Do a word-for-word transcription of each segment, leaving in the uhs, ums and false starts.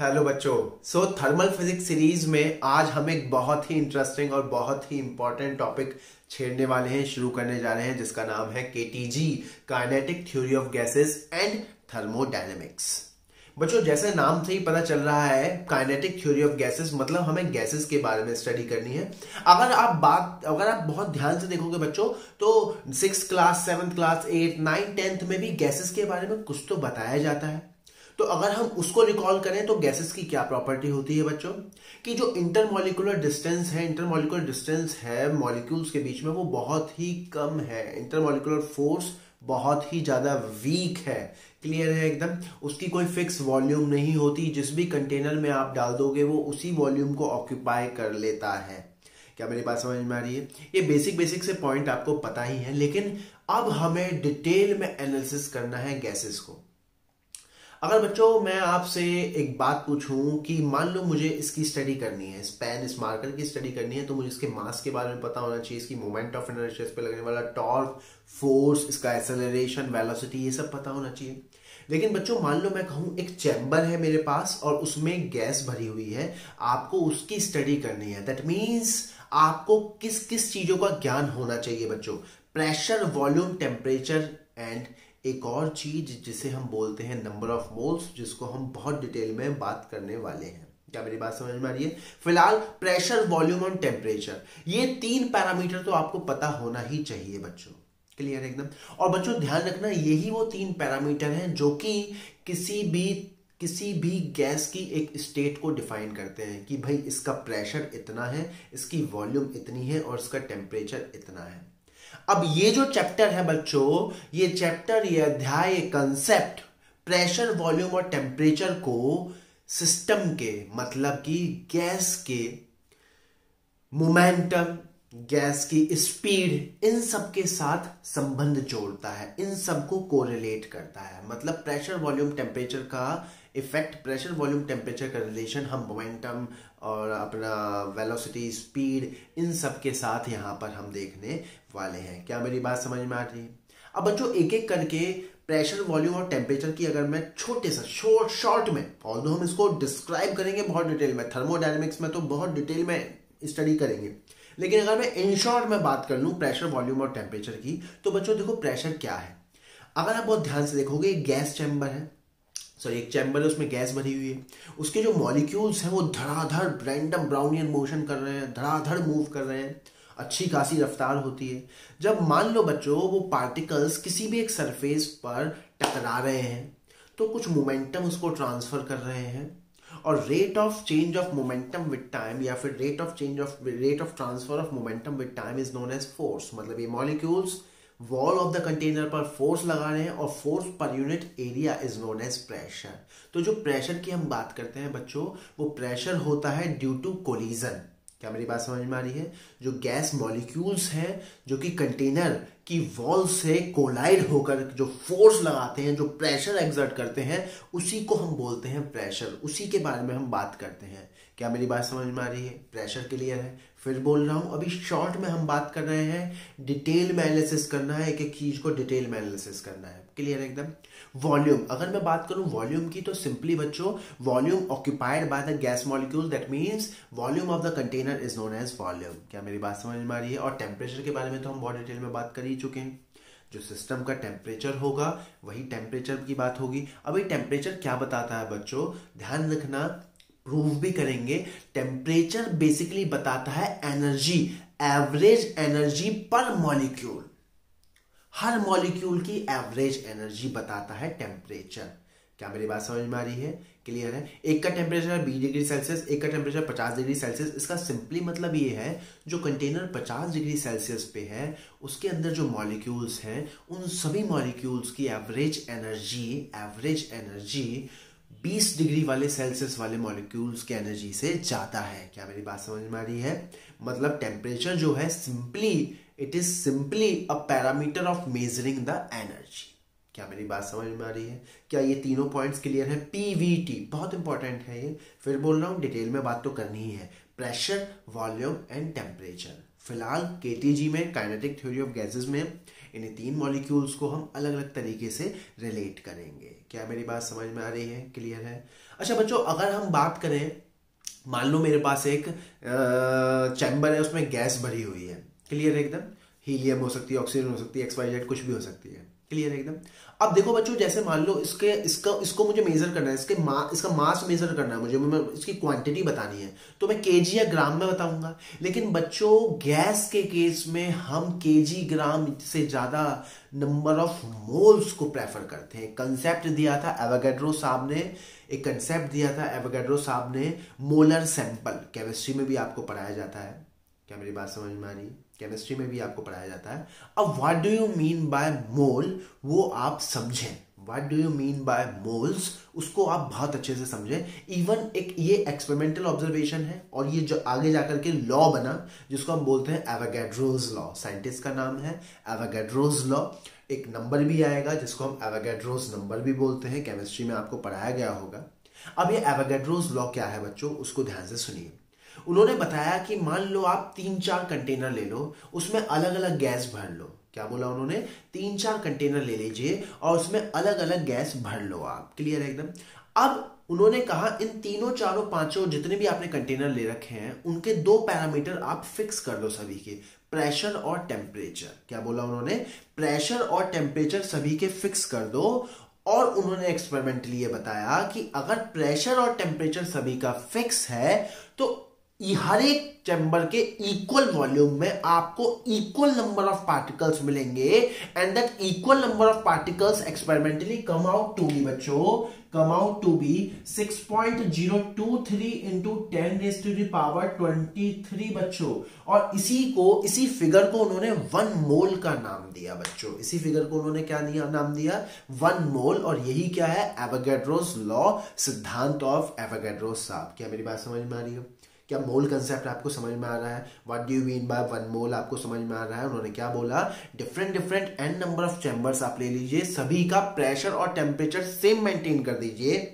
Hello बच्चों, सो thermal physics series में आज हम एक बहुत ही इंटरेस्टिंग और बहुत ही इम्पॉर्टेंट टॉपिक छेड़ने वाले हैं, शुरू करने जा रहे हैं, जिसका नाम है KTG, kinetic theory of gases and thermodynamics. बच्चों, जैसे नाम से ही पता चल रहा है, काइनेटिक थ्योरी ऑफ गैसेस मतलब हमें गैसेस के बारे में स्टडी करनी है। अगर आप बात अगर आप बहुत ध्यान से देखोगे बच्चों, तो six class, seventh class, eight, nine, tenth में भी गैसेस के बारे में कुछ तो बताया जाता है। तो अगर हम उसको रिकॉल करें तो गैसेस की क्या प्रॉपर्टी होती है बच्चों, कि जो इंटरमॉलिक्यूलर डिस्टेंस है इंटरमॉलिक्यूलर डिस्टेंस है मॉलिक्यूल्स के बीच में, वो बहुत ही कम है। इंटरमॉलिक्यूलर फोर्स बहुत ही ज़्यादा वीक है, क्लियर है एकदम। उसकी कोई फिक्स वॉल्यूम नहीं होती, जिस भी कंटेनर में आप डाल दोगे वो उसी वॉल्यूम को ऑक्यूपाई कर लेता है। क्या मेरी बात समझ में आ रही है? ये बेसिक बेसिक से पॉइंट आपको पता ही है, लेकिन अब हमें डिटेल में एनालिसिस करना है गैसेस को। अगर बच्चों मैं आपसे एक बात पूछूं कि मान लो मुझे इसकी स्टडी करनी है, इस पेन, इस मार्कर की स्टडी करनी है, तो मुझे इसके मास के बारे में पता होना चाहिए, इसकी मोमेंट ऑफ इनर्शिया, इस पर लगने वाला टॉर्क, फोर्स, इसका एक्सेलरेशन, वेलोसिटी, ये सब पता होना चाहिए। लेकिन बच्चों मान लो मैं कहूँ एक चैम्बर है मेरे पास और उसमें गैस भरी हुई है, आपको उसकी स्टडी करनी है। दैट मीन्स आपको किस किस चीज़ों का ज्ञान होना चाहिए बच्चों? प्रेशर, वॉल्यूम, टेम्परेचर एंड एक और चीज जिसे हम बोलते हैं नंबर ऑफ मोल्स, जिसको हम बहुत डिटेल में बात करने वाले हैं। क्या मेरी बात समझ में आ रही है? फिलहाल प्रेशर, वॉल्यूम और टेम्परेचर, ये तीन पैरामीटर तो आपको पता होना ही चाहिए बच्चों, क्लियर एकदम। और बच्चों ध्यान रखना, यही वो तीन पैरामीटर हैं जो कि किसी भी किसी भी गैस की एक स्टेट को डिफाइन करते हैं कि भाई इसका प्रेशर इतना है, इसकी वॉल्यूम इतनी है और इसका टेम्परेचर इतना है। अब ये जो चैप्टर है बच्चों, ये चैप्टर, ये अध्याय, कंसेप्ट प्रेशर, वॉल्यूम और टेम्परेचर को सिस्टम के, मतलब कि गैस के मोमेंटम, गैस की स्पीड, इन सब के साथ संबंध जोड़ता है, इन सब को कोरिलेट करता है। मतलब प्रेशर, वॉल्यूम, टेम्परेचर का इफेक्ट, प्रेशर, वॉल्यूम, टेम्परेचर का रिलेशन हम मोमेंटम और अपना वेलोसिटी, स्पीड, इन सब के साथ यहाँ पर हम देखने वाले हैं। क्या मेरी बात समझ में आ रही है? अब बच्चों एक एक करके प्रेशर, वॉल्यूम और टेम्परेचर की अगर मैं छोटे सा शॉर्ट शॉर्ट में, और हम इसको डिस्क्राइब करेंगे बहुत डिटेल में, थर्मोडायनेमिक्स में तो बहुत डिटेल में स्टडी करेंगे, लेकिन अगर मैं इन शॉर्ट में बात कर लूँ प्रेशर, वॉल्यूम और टेम्परेचर की, तो बच्चों देखो प्रेशर क्या है। अगर आप बहुत ध्यान से देखोगे, गैस चैम्बर है, सॉरी एक चैम्बर है, उसमें गैस भरी हुई है, उसके जो मॉलिक्यूल्स हैं वो धड़ाधड़ रैंडम ब्राउनियन मोशन कर रहे हैं, धड़ाधड़ मूव कर रहे हैं, अच्छी खासी रफ्तार होती है। जब मान लो बच्चों वो पार्टिकल्स किसी भी एक सरफेस पर टकरा रहे हैं, तो कुछ मोमेंटम उसको ट्रांसफर कर रहे हैं, और rate of change of momentum with time, या फिर rate of change of rate of transfer of momentum with time is known as force. मतलब ये molecules wall of the container पर फोर्स लगा रहे हैं, और force per unit area is known as pressure. तो जो प्रेशर की हम बात करते हैं बच्चों, वो प्रेशर होता है ड्यू टू कोलिजन। क्या मेरी बात समझ में आ रही है? जो गैस मॉलिक्यूल्स हैं जो कि कंटेनर की वॉल से कोलाइड होकर जो फोर्स लगाते हैं, जो प्रेशर एग्जर्ट करते हैं, उसी को हम बोलते हैं प्रेशर, उसी के बारे में हम बात करते हैं। क्या मेरी बात समझ में आ रही है? प्रेशर क्लियर है? फिर बोल रहा हूँ, अभी शॉर्ट में हम बात कर रहे हैं, डिटेल में एनालिसिस करना है, एक एक चीज को डिटेल में एनालिसिस करना है, क्लियर है एकदम। वॉल्यूम, अगर मैं बात करूँ वॉल्यूम की, तो सिंपली बच्चों volume occupied by the gas molecule, that means volume of the container is known as volume. क्या मेरी बात समझ में आ रही है? और टेम्परेचर के बारे में तो हम बहुत डिटेल में बात कर ही चुके हैं। जो सिस्टम का टेम्परेचर होगा वही टेम्परेचर की बात होगी। अभी टेम्परेचर क्या बताता है बच्चों, ध्यान रखना, प्रूव भी करेंगे। टेम्परेचर बेसिकली बताता है energy, average energy per molecule, हर मॉलिक्यूल की एवरेज एनर्जी बताता है टेम्परेचर। क्या मेरी बात समझ में आ रही है? क्लियर है? एक का टेम्परेचर है बीस डिग्री सेल्सियस, एक का टेम्परेचर पचास डिग्री सेल्सियस। इसका सिंपली मतलब ये है, जो कंटेनर पचास डिग्री सेल्सियस पे है, उसके अंदर जो मॉलिक्यूल्स हैं, उन सभी मॉलिक्यूल्स की एवरेज एनर्जी एवरेज एनर्जी बीस डिग्री वाले सेल्सियस वाले मॉलिक्यूल्स की एनर्जी से ज़्यादा है। क्या मेरी बात समझ में आ रही है? मतलब टेम्परेचर जो है, simply it is simply a parameter of measuring the energy. क्या मेरी बात समझ में आ रही है? क्या ये तीनों पॉइंट्स क्लियर है? पीवीटी बहुत इंपॉर्टेंट है ये, फिर बोल रहा हूँ डिटेल में बात तो करनी ही है। Pressure, volume and temperature. फिलहाल केटीजी में, काइनेटिक थ्योरी ऑफ गैसेस में, इन्हीं तीन मॉलिक्यूल्स को हम अलग अलग तरीके से रिलेट करेंगे। क्या मेरी बात समझ में आ रही है? क्लियर है? अच्छा बच्चों, अगर हम बात करें, मान लो मेरे पास एक चैम्बर है, उसमें गैस भरी हुई है, क्लियर है एकदम, हीलियम हो सकती है, ऑक्सीजन हो सकती है, एक्स वाई जेड कुछ भी हो सकती है, क्लियर है एकदम। अब देखो बच्चों, जैसे मान लो इसके इसका इसको मुझे मेजर करना है, इसके मा, इसका मास मेजर करना है मुझे, मैं इसकी क्वांटिटी बतानी है, तो मैं केजी या ग्राम में बताऊंगा। लेकिन बच्चों गैस के केस में हम केजी ग्राम से ज्यादा नंबर ऑफ मोल्स को प्रेफर करते हैं। कंसेप्ट दिया था एवोगाड्रो साहब ने, एक कंसेप्ट दिया था एवोगाड्रो साहब ने, मोलर सैंपल। केमिस्ट्री में भी आपको पढ़ाया जाता है। क्या मेरी बात समझ में आ रही है? केमिस्ट्री में भी आपको पढ़ाया जाता है। अब what do you mean by mole, वो आप समझें, what do you mean by moles, उसको आप बहुत अच्छे से समझें। इवन एक ये एक्सपेरिमेंटल ऑब्जर्वेशन है और ये जो आगे जाकर के लॉ बना, जिसको हम बोलते हैं एवोगाड्रोज लॉ, साइंटिस्ट का नाम है एवोगाड्रोज लॉ। एक नंबर भी आएगा जिसको हम एवोगाड्रोज नंबर भी बोलते हैं, केमिस्ट्री में आपको पढ़ाया गया होगा। अब ये एवोगाड्रोज लॉ क्या है बच्चों, उसको ध्यान से सुनिए। उन्होंने बताया कि मान लो आप तीन चार कंटेनर ले लो, उसमें अलग अलग गैस भर लो। क्या बोला उन्होंने? तीन चार कंटेनर ले लीजिए और उसमें अलग अलग गैस भर लो आप, क्लियर है एकदम। अब उन्होंने कहा इन तीनों चारों पांचों जितने भी आपने कंटेनर ले रखे हैं, उनके दो पैरामीटर आप फिक्स कर दो सभी के, प्रेशर और टेम्परेचर। क्या बोला उन्होंने? प्रेशर और टेम्परेचर सभी के फिक्स कर दो। और उन्होंने एक्सपेरिमेंटली ये बताया कि अगर प्रेशर और टेम्परेचर सभी का फिक्स है तो हर एक चैम्बर के इक्वल वॉल्यूम में आपको इक्वल नंबर ऑफ पार्टिकल्स मिलेंगे, and that equal number of particles experimentally come out to be बच्चों come out to be six point zero two three into ten raised to the power twenty three बच्चों। और इसी को इसी figure को उन्होंने one mole का नाम दिया बच्चों। इसी फिगर को उन्होंने क्या दिया नाम दिया? One mole. और यही क्या है? एवोगाड्रोस लॉ, सिद्धांत ऑफ एवोगाड्रोस साहब। क्या मेरी बात समझ में आ रही है? क्या मोल कंसेप्ट आपको समझ में आ रहा है? What do you mean by one mole आपको समझ में आ रहा है? उन्होंने क्या बोला? Different different N number of chambers आप ले लीजिए, सभी का प्रेशर और टेम्परेचर सेम मेंटेन कर दीजिए,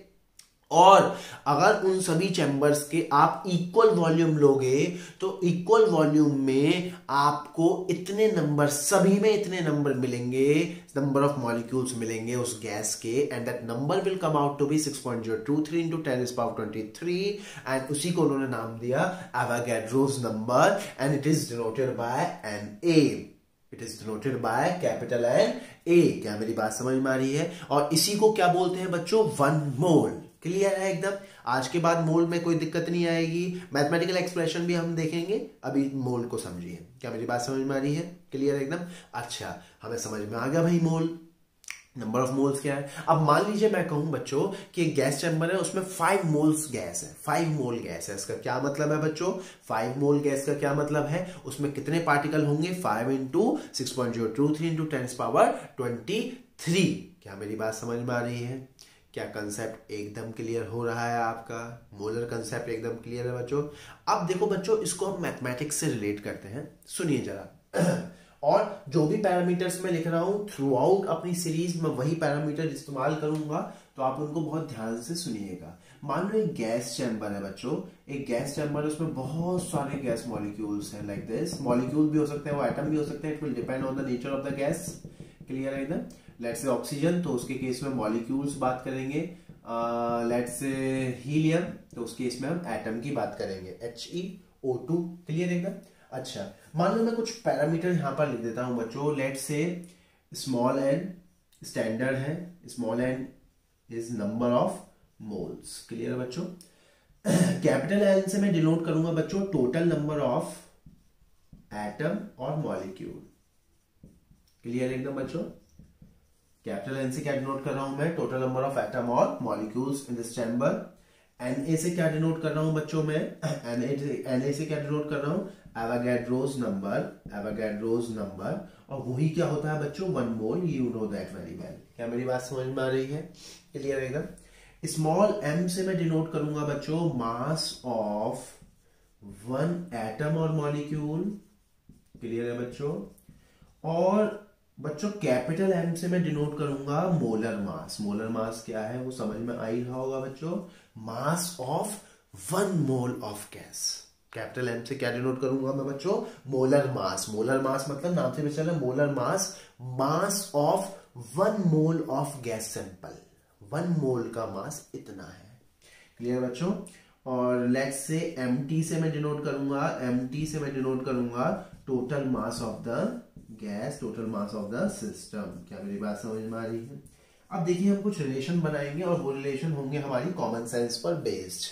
और अगर उन सभी चैम्बर्स के आप इक्वल वॉल्यूम लोगे तो इक्वल वॉल्यूम में आपको इतने नंबर, सभी में इतने नंबर मिलेंगे, नंबर ऑफ मॉलिक्यूल्स मिलेंगे उस गैस के, and that number will come out to be six point zero two three into ten raised to the power twenty three, and उसी को उन्होंने नाम दिया Avogadro's number, and it is denoted by N A, it is denoted by capital N A. क्या मेरी बात समझ में आ रही है? और इसी को क्या बोलते हैं बच्चों? वन मोल। क्लियर है एकदम। आज के बाद मोल में कोई दिक्कत नहीं आएगी, मैथमेटिकल एक्सप्रेशन भी हम देखेंगे, अभी मोल को समझिए। क्या मेरी बात समझ में आ रही है? क्लियर है एकदम। अच्छा, हमें समझ में आ गया भाई मोल, नंबर ऑफ मोल्स क्या है। अब मान लीजिए मैं कहूं बच्चों कि गैस चैम्बर है, उसमें फाइव मोल्स गैस है, फाइव मोल गैस है। इसका क्या मतलब है बच्चों? फाइव मोल गैस का क्या मतलब है? उसमें कितने पार्टिकल होंगे? Five into six point zero two three into ten power twenty three. क्या मेरी बात समझ में आ रही है? क्या कंसेप्ट एकदम क्लियर हो रहा है आपका? मोलर कंसेप्ट एकदम क्लियर है बच्चों। अब देखो बच्चों, इसको हम मैथमेटिक्स से रिलेट करते हैं, सुनिए जरा। और जो भी पैरामीटर्स मैं लिख रहा हूं थ्रू आउट अपनी सीरीज में वही पैरामीटर इस्तेमाल करूंगा, तो आप उनको बहुत ध्यान से सुनिएगा। मान लो एक गैस चैम्बर है बच्चों, एक गैस चैम्बर है, उसमें बहुत सारे गैस मॉलिक्यूल्स हैं, लाइक दिस। मॉलिक्यूल भी हो सकते हैं, वो एटम भी हो सकते हैं, it will depend on the nature of the gas. Clear है एकदम। लेट्स से ऑक्सीजन, तो उसके केस में मॉलिक्यूल्स बात करेंगे। लेट्स से हीलियम, तो उसके केस में हम एटम की बात करेंगे, H E O two. Clear एकदम। अच्छा, मान लो मैं कुछ पैरामीटर यहाँ पर लिख देता हूँ बच्चों। Let's say small N standard है, small N is number of moles. Clear बच्चों। कैपिटल एन से मैं डिनोट करूंगा बच्चों टोटल नंबर ऑफ एटम और मॉलिक्यूल। क्लियर एकदम बच्चों। कैपिटल एन से क्या डिनोट कर रहा हूं मैं? टोटल नंबर ऑफ एटम और molecules in this chamber. N A से क्या डिनोट कर रहा हूं बच्चों मैं? एन ए एन ए से क्या डिनोट कर रहा हूं? Avogadro's number, Avogadro's number. और वही क्या होता है बच्चों? One mole. You know that very well. क्या मेरी बात समझ में आ रही है? क्लियर है। स्मॉल एम से मैं डिनोट करूंगा बच्चों मास ऑफ वन एटम और मॉलिक्यूल। क्लियर है बच्चों। और बच्चों कैपिटल एम से मैं डिनोट करूंगा मोलर मास। मोलर मास क्या है वो समझ में आ ही रहा होगा बच्चों, mass of one mole of gas. Capital M से क्या डिनोट करूंगा मैं बच्चों? Molar mass. मोलर मास मतलब नाम से पहचान है, molar mass, mass of one mole of gas sample. One mole का मास इतना है। क्लियर बच्चों? और लेट्स से एमटी से मैं डिनोट करूंगा, एमटी से मैं डिनोट करूंगा total mass of the gas, total mass of the system. क्या मेरी बात समझ में आ रही है? अब देखिए हम कुछ रिलेशन बनाएंगे और वो रिलेशन होंगे हमारी कॉमन सेंस पर बेस्ड।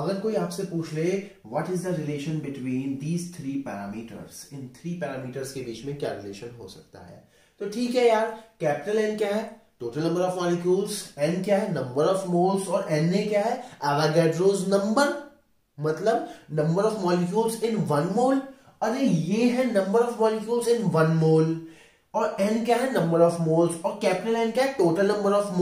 अगर कोई आपसे पूछ ले what is the relation between these three parameters, इन थ्री पैरामीटर्स के बीच में क्या रिलेशन हो सकता है? तो ठीक है यार, कैपिटल एन क्या है? Total number of molecules. N क्या है? Number of moles. और एन ए क्या है? अवागाड्रोस नंबर, मतलब number of molecules in one mole. अरे ये है number of molecules in one mole. और एन क्या है? Number of moles. और कैपिटल एन क्या है? टोटल नंबर ऑफ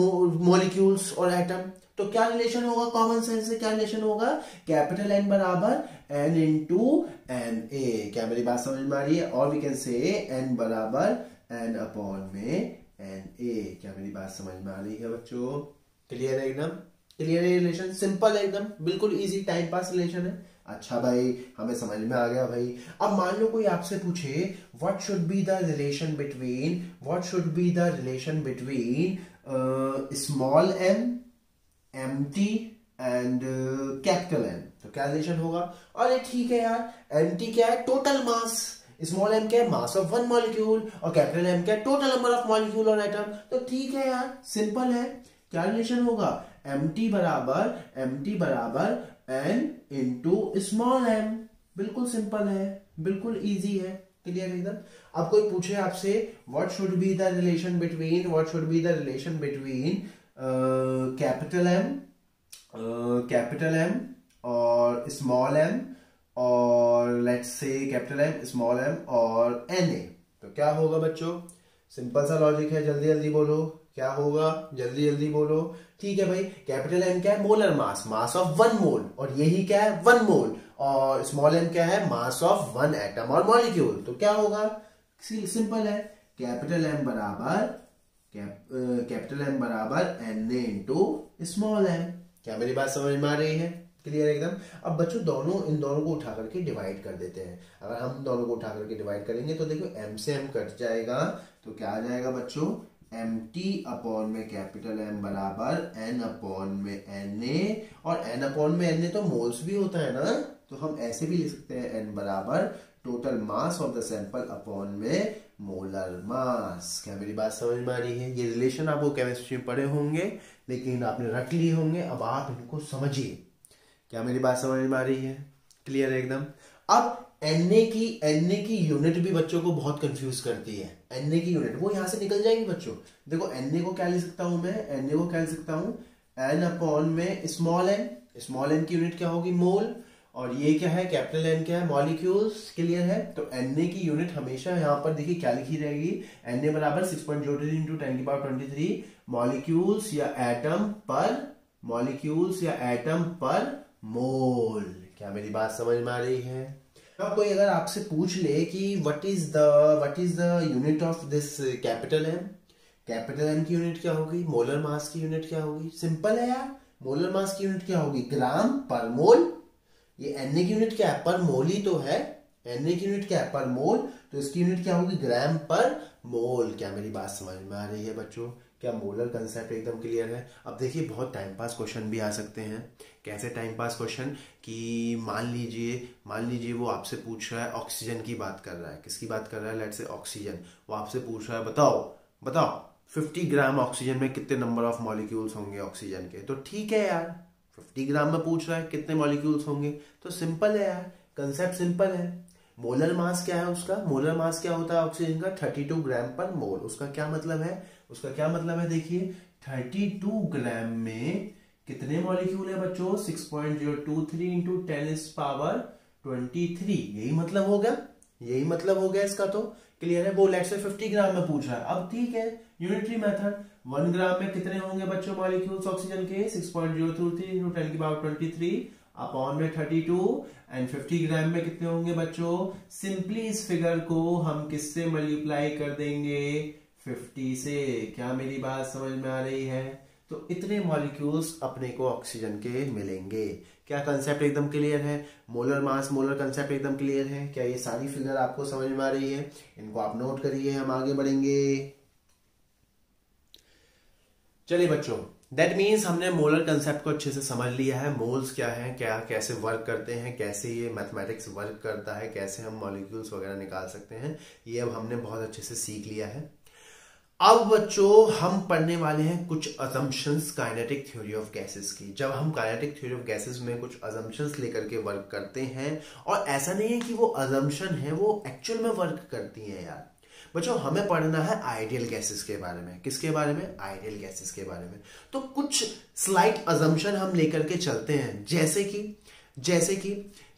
मॉलिक्यूल्स और एटम। तो क्या रिलेशन होगा कॉमन सेंस से? क्या रिलेशन होगा? कैपिटल एन बराबर एन इंटू एन ए। क्या मेरी बात समझ में आ रही है? और वी कैन से एन बराबर एन अपॉन में एन ए। क्या मेरी बात समझ में आ रही है बच्चों? क्लियर है एकदम? क्लियर है रिलेशन? सिंपल है एकदम, बिल्कुल इजी, टाइम पास रिलेशन है। अच्छा भाई, हमें समझ में आ गया भाई। अब मान लो कोई आपसे पूछे what should be the relation between, what should be the relation between small M, M T and capital N. तो क्या रिलेशन होगा? अरे ठीक है यार, एम टी क्या है? टोटल मास। स्मॉल एम क्या है? Mass of one molecule. और कैपिटल एम क्या है? टोटल नंबर ऑफ मॉलिक्यूल और एटम। तो ठीक है यार, सिंपल है। क्या रिलेशन होगा? एम टी बराबर एम टी बराबर एन इंटू स्मॉल एम। बिल्कुल सिंपल है, बिल्कुल इजी है। क्लियर है एकदम? अब कोई पूछे आपसे what should be the relation between, what should be the relation between capital M, capital M और स्मॉल एम, और let's say capital M, small M और एन ए। तो क्या होगा बच्चों? सिंपल सा लॉजिक है, जल्दी जल्दी बोलो क्या होगा, जल्दी जल्दी बोलो। ठीक है भाई, कैपिटल एम क्या है? Molar mass, mass of one mole. और यही क्या है? One mole. और स्मॉल एम क्या है? मास ऑफ वन एटम और मॉलिक्यूल। तो क्या होगा? सिंपल है, कैपिटल एम बराबर कैपिटल एम बराबर N A into small M. क्या मेरी बात समझ में आ रही है? क्लियर एकदम? अब बच्चों दोनों, इन दोनों को उठा करके डिवाइड कर देते हैं। अगर हम दोनों को उठा करके डिवाइड करेंगे तो देखो m से m कट जाएगा। तो क्या आ जाएगा बच्चों? एम टी अपॉन में कैपिटल एम बराबर एन अपॉन में एन ए। और एन अपॉन में एन ए तो मोल्स भी होता है ना, तो हम ऐसे भी लिख सकते हैं एन बराबर total mass of the sample upon में मोलर मास। क्या मेरी बात समझ में आ रही है? ये रिलेशन आप वो केमिस्ट्री में पढ़े होंगे लेकिन आपने रख लिए होंगे। अब आप इनको समझिए। क्या मेरी बात समझ में आ रही है? क्लियर है एकदम? अब एनए की एनए की यूनिट भी बच्चों को बहुत कंफ्यूज करती है। एनए की यूनिट वो यहां से निकल जाएगी बच्चों। देखो एनए को क्या लिख सकता हूं मैं? एनए को क्या लिख सकता हूं? एन अपॉन में स्मॉल एन। स्मॉल एन की यूनिट क्या होगी? मोल। और ये क्या है? कैपिटल एन क्या है? मॉलिक्यूल्स। क्लियर है? तो एनए की यूनिट हमेशा यहाँ पर देखिए क्या लिखी रहेगी? एनए बराबर six point zero three into ten की पावर ट्वेंटी थ्री मॉलिक्यूल्स या एटम पर मॉलिक्यूल्स या एटम पर मोल। क्या मेरी बात समझ में आ रही है? अब कोई अगर आपसे पूछ ले कि what is the what is the unit of this capital M, capital M की यूनिट क्या होगी? मोलर मास की यूनिट क्या होगी? सिंपल है यार, मोलर मास की यूनिट क्या होगी? ग्राम पर मोल। ये एनए की यूनिट क्या है? पर मोल ही तो है। एनए की यूनिट क्या है? पर मोल। तो इसकी यूनिट क्या होगी? ग्राम पर मोल। क्या मेरी बात समझ में आ रही है बच्चों? क्या मोलर कंसेप्ट एकदम क्लियर है? अब देखिए बहुत टाइम पास क्वेश्चन भी आ सकते हैं। कैसे टाइम पास क्वेश्चन? कि मान लीजिए मान लीजिए वो आपसे पूछ रहा है, ऑक्सीजन की बात कर रहा है। किसकी बात कर रहा है? Let's say oxygen. वो आपसे पूछ रहा है बताओ बताओ पचास ग्राम ऑक्सीजन में कितने नंबर ऑफ मॉलिक्यूल्स होंगे ऑक्सीजन के। तो ठीक है यार, पचास ग्राम में पूछ रहा है कितने मॉलिक्यूल्स होंगे। तो सिंपल है यार, कंसेप्ट सिंपल है। मोलर मास क्या है उसका? मोलर मास क्या होता है ऑक्सीजन का? बत्तीस ग्राम पर मोल। उसका क्या मतलब है? उसका क्या मतलब है? देखिए बत्तीस ग्राम में कितने मॉलिक्यूल है बच्चों? Six point zero two three into ten is power twenty three. यही मतलब हो गया, यही मतलब हो गया इसका। तो क्लियर है? वो लेट्स से पचास ग्राम में पूछ रहा है। अब ठीक है, यूनिटरी मेथड, वन ग्राम में कितने होंगे बच्चों मॉलिक्यूल्स ऑक्सीजन के? Six point zero two three into ten की पावर ट्वेंटी थ्री अपॉन में थर्टी टू। एंड पचास ग्राम में कितने होंगे बच्चों? सिंपली इस फिगर को हम किससे मल्टीप्लाई कर देंगे? पचास से। क्या मेरी बात समझ में आ रही है? तो इतने मॉलिक्यूल्स अपने को ऑक्सीजन के मिलेंगे। क्या कंसेप्ट एकदम क्लियर है? मोलर मास मोलर कंसेप्ट एकदम क्लियर है? क्या ये सारी फिगर आपको समझ में आ रही है? इनको आप नोट करिए, हम आगे बढ़ेंगे। चलिए बच्चों, दैट मीन्स हमने मोलर कंसेप्ट को अच्छे से समझ लिया है। मोल्स क्या है, क्या कैसे वर्क करते हैं, कैसे ये मैथमेटिक्स वर्क करता है, कैसे हम मॉलिक्यूल्स वगैरह निकाल सकते हैं, ये अब हमने बहुत अच्छे से सीख लिया है। अब बच्चों हम पढ़ने वाले हैं कुछ assumptions kinetic theory of gases की। जब हम काइनेटिक थ्योरी ऑफ गैसेस में कुछ अजम्पशंस लेकर के वर्क करते हैं, और ऐसा नहीं है कि वो अजम्पशन है, वो एक्चुअल में वर्क करती हैं यार। बच्चों हमें पढ़ना है आइडियल गैसेस के बारे में। किसके बारे में? आइडियल गैसेस के बारे में। तो कुछ स्लाइट अजम्पशन हम लेकर के चलते हैं, जैसे कि जैसे कि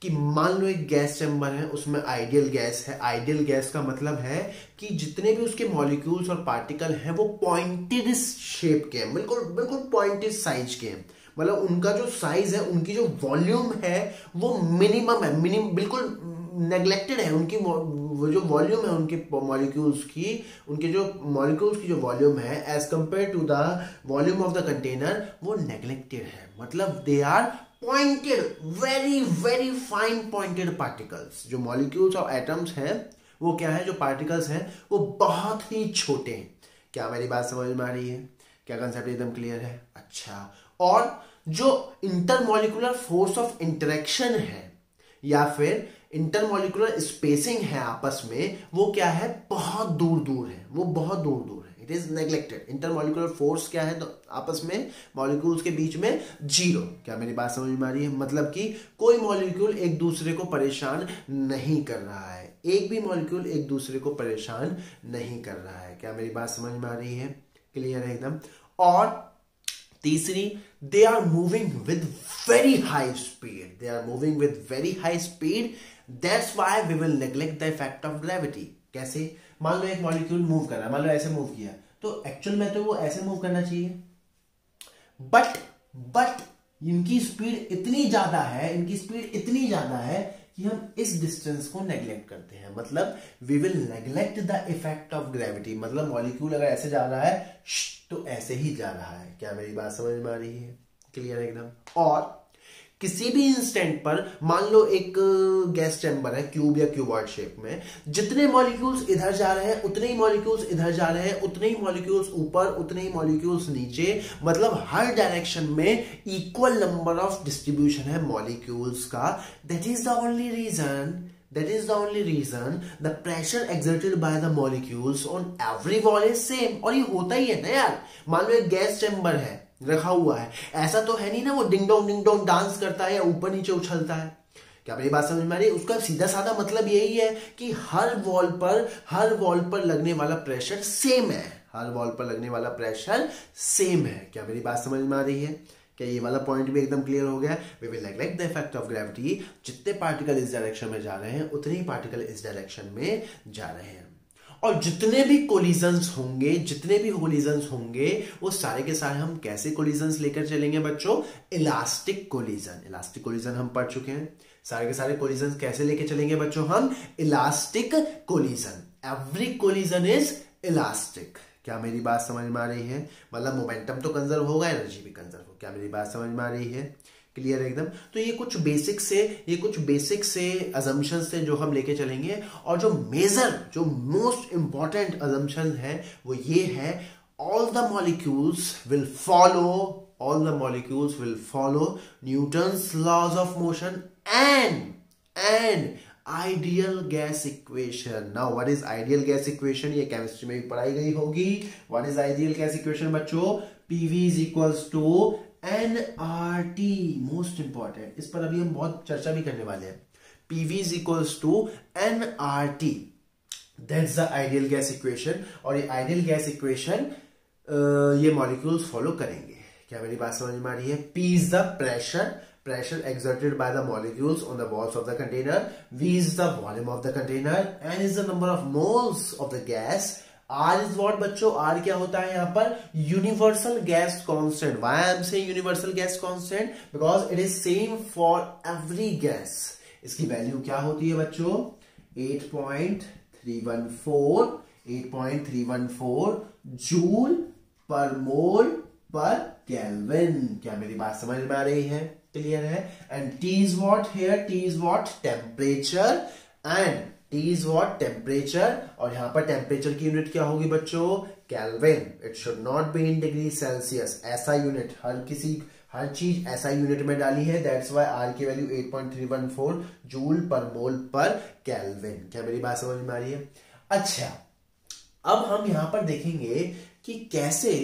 कि मान लो एक गैस चैम्बर है, उसमें आइडियल गैस है। आइडियल गैस का मतलब है कि जितने भी उसके मॉलिक्यूल्स और पार्टिकल हैं वो पॉइंटेड शेप के हैं, बिल्कुल बिल्कुल पॉइंटेड साइज के हैं। मतलब उनका जो साइज है, उनकी जो वॉल्यूम है वो मिनिमम है, मिनिमम बिल्कुल नेग्लेक्टेड है। उनकी वो जो वॉल्यूम है उनके मॉलिक्यूल्स की, उनके जो मॉलिक्यूल्स की जो वॉल्यूम है as compare to the volume of the container, वो नेग्लेक्टेड है। मतलब they are pointed, very very fine pointed particles. जो मॉलिक्यूल्स और एटम्स हैं वो क्या है, जो पार्टिकल्स हैं वो बहुत ही छोटे हैं। क्या मेरी बात समझ में आ रही है? क्या कंसेप्ट एकदम क्लियर है? अच्छा, और जो इंटरमॉलिक्यूलर फोर्स ऑफ इंटरेक्शन है या फिर इंटरमॉलिक्यूलर स्पेसिंग है आपस में, वो क्या है, बहुत दूर दूर है, वो बहुत दूर दूर है। It is neglected. Intermolecular force क्या है, तो आपस में मॉलिक्यूल्स के बीच में जीरो। क्या मेरी बात समझ में आ रही है? मतलब कि कोई मॉलिक्यूल एक दूसरे को परेशान नहीं कर रहा है, एक भी मॉलिक्यूल एक दूसरे को परेशान नहीं कर रहा है। क्या मेरी बात समझ में आ रही है? क्लियर है एकदम। और तीसरी, they are moving with very high speed, they are moving with very high speed, that's why we will neglect the effect of gravity. कैसे? मान लो एक मॉलिक्यूल मूव कर रहा है, मान लो ऐसे मूव किया, तो एक्चुअल में तो वो ऐसे मूव करना चाहिए, बट बट इनकी स्पीड इतनी ज्यादा है, इनकी स्पीड इतनी ज्यादा है कि हम इस डिस्टेंस को नेग्लेक्ट करते हैं। मतलब we will neglect the effect of gravity. मतलब मॉलिक्यूल अगर ऐसे जा रहा है तो ऐसे ही जा रहा है। क्या मेरी बात समझ में आ रही है? क्लियर एकदम। और किसी भी इंस्टेंट पर, मान लो एक गैस चैम्बर है क्यूब या क्यूबॉइड शेप में, जितने मॉलिक्यूल्स इधर जा रहे हैं उतने ही मॉलिक्यूल्स इधर जा रहे हैं, उतने ही मॉलिक्यूल्स ऊपर, उतने ही मॉलिक्यूल्स नीचे। मतलब हर डायरेक्शन में इक्वल नंबर ऑफ डिस्ट्रीब्यूशन है मॉलिक्यूल्स का। That is the only reason that is the only reason the pressure exerted by the molecules on every wall is same. और ये होता ही है ना यार। मान लो एक गैस चैम्बर है रखा हुआ है, ऐसा तो है नहीं ना वो ding dong ding dong dance करता है या ऊपर नीचे उछलता है। क्या मेरी बात समझ में आ रही है? उसका सीधा साधा मतलब यही है कि हर वॉल पर हर वॉल पर लगने वाला प्रेशर सेम है, हर वॉल पर लगने वाला प्रेशर सेम है। क्या मेरी बात समझ में आ रही है? क्या ये वाला पॉइंट भी एकदम क्लियर हो गया? We will neglect the effect of gravity. जितने पार्टिकल इस डायरेक्शन में जा रहे हैं उतने ही पार्टिकल इस डायरेक्शन में जा रहे हैं, और जितने भी कोलिजन्स होंगे जितने भी कोलिजन्स होंगे वो सारे के सारे हम कैसे कोलिजन्स लेकर चलेंगे बच्चों? Elastic collision. इलास्टिक कोलिजन हम पढ़ चुके हैं। सारे के सारे कोलिजन्स कैसे लेके चलेंगे बच्चों हम? Elastic collision. Every collision is elastic. क्या मेरी बात समझ में आ रही है? मतलब मोमेंटम तो कंजर्व होगा, एनर्जी भी कंजर्व होगा। क्या मेरी बात समझ में आ रही है? क्लियर एकदम। तो ये कुछ बेसिक से ये कुछ बेसिक से अजम्पशन से जो हम लेके चलेंगे, और जो मेजर जो मोस्ट इंपॉर्टेंट अजम्पशन है वो ये है, all the molecules will follow all the molecules will follow Newton's laws of motion and and ideal gas equation. Now what is ideal gas equation? ये केमिस्ट्री में भी पढ़ाई गई होगी। What is ideal gas equation बच्चों? PV is equals to N R T, most important. इस पर अभी हम बहुत चर्चा भी करने वाले हैं। P V is equals to N R T, that's the ideal gas equation। और ये ideal gas equation ये molecules follow करेंगे। क्या मेरी बात समझ में आ रही है? P is the pressure pressure exerted by the molecules on the walls of the container, V is the volume of the container, N is the number of moles of the gas, R is what बच्चों? R क्या होता है यहाँ पर? Universal gas constant. Why I am saying universal gas constant? Because it is same for every gas. इसकी value क्या होती है बच्चों? Eight point three one four joule per mole पर केल्विन। क्या मेरी बात समझ में आ रही है? क्लियर है। And T is what here, T is what temperature, and T is what temperature, और यहां पर टेम्परेचर की यूनिट क्या होगी बच्चों? Kelvin. It should not be in degree Celsius. ऐसा यूनिट हर किसी हर चीज ऐसा यूनिट में डाली है, दैट्स वाई आर की value eight point three one four joule per mole पर केल्विन। क्या मेरी बात समझ में आ रही है? अच्छा, अब हम यहां पर देखेंगे कि कैसे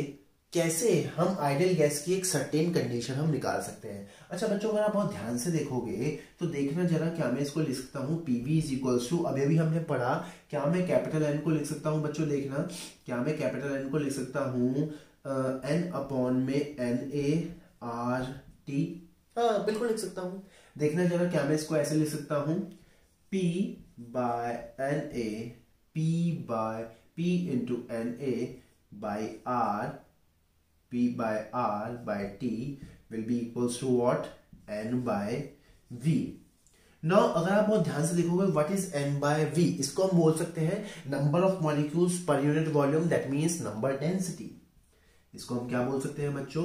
कैसे हम आइडियल गैस की एक सर्टेन कंडीशन हम निकाल सकते हैं। अच्छा बच्चों, अगर आप बहुत ध्यान से देखोगे तो देखना जरा, क्या मैं इसको लिख सकता हूँ पीवी इज इक्वल्स टू, अभी अभी हमने पढ़ा, क्या मैं कैपिटल एन को लिख सकता हूँ बच्चों? देखना, क्या मैं कैपिटल एन को लिख सकता हूँ एन अपॉन में एन ए आर टी। हाँ बिल्कुल लिख सकता हूँ। देखना जरा, क्या मैं इसको ऐसे लिख सकता हूँ P by N A, P by P into N A by R, P by R by T will be equals to what? N by V. Now अगर आप बहुत ध्यान से देखोगे, what is N by V? इसको हम बोल सकते हैं number of molecules per unit volume, that means number density. इसको हम क्या बोल सकते हैं बच्चों?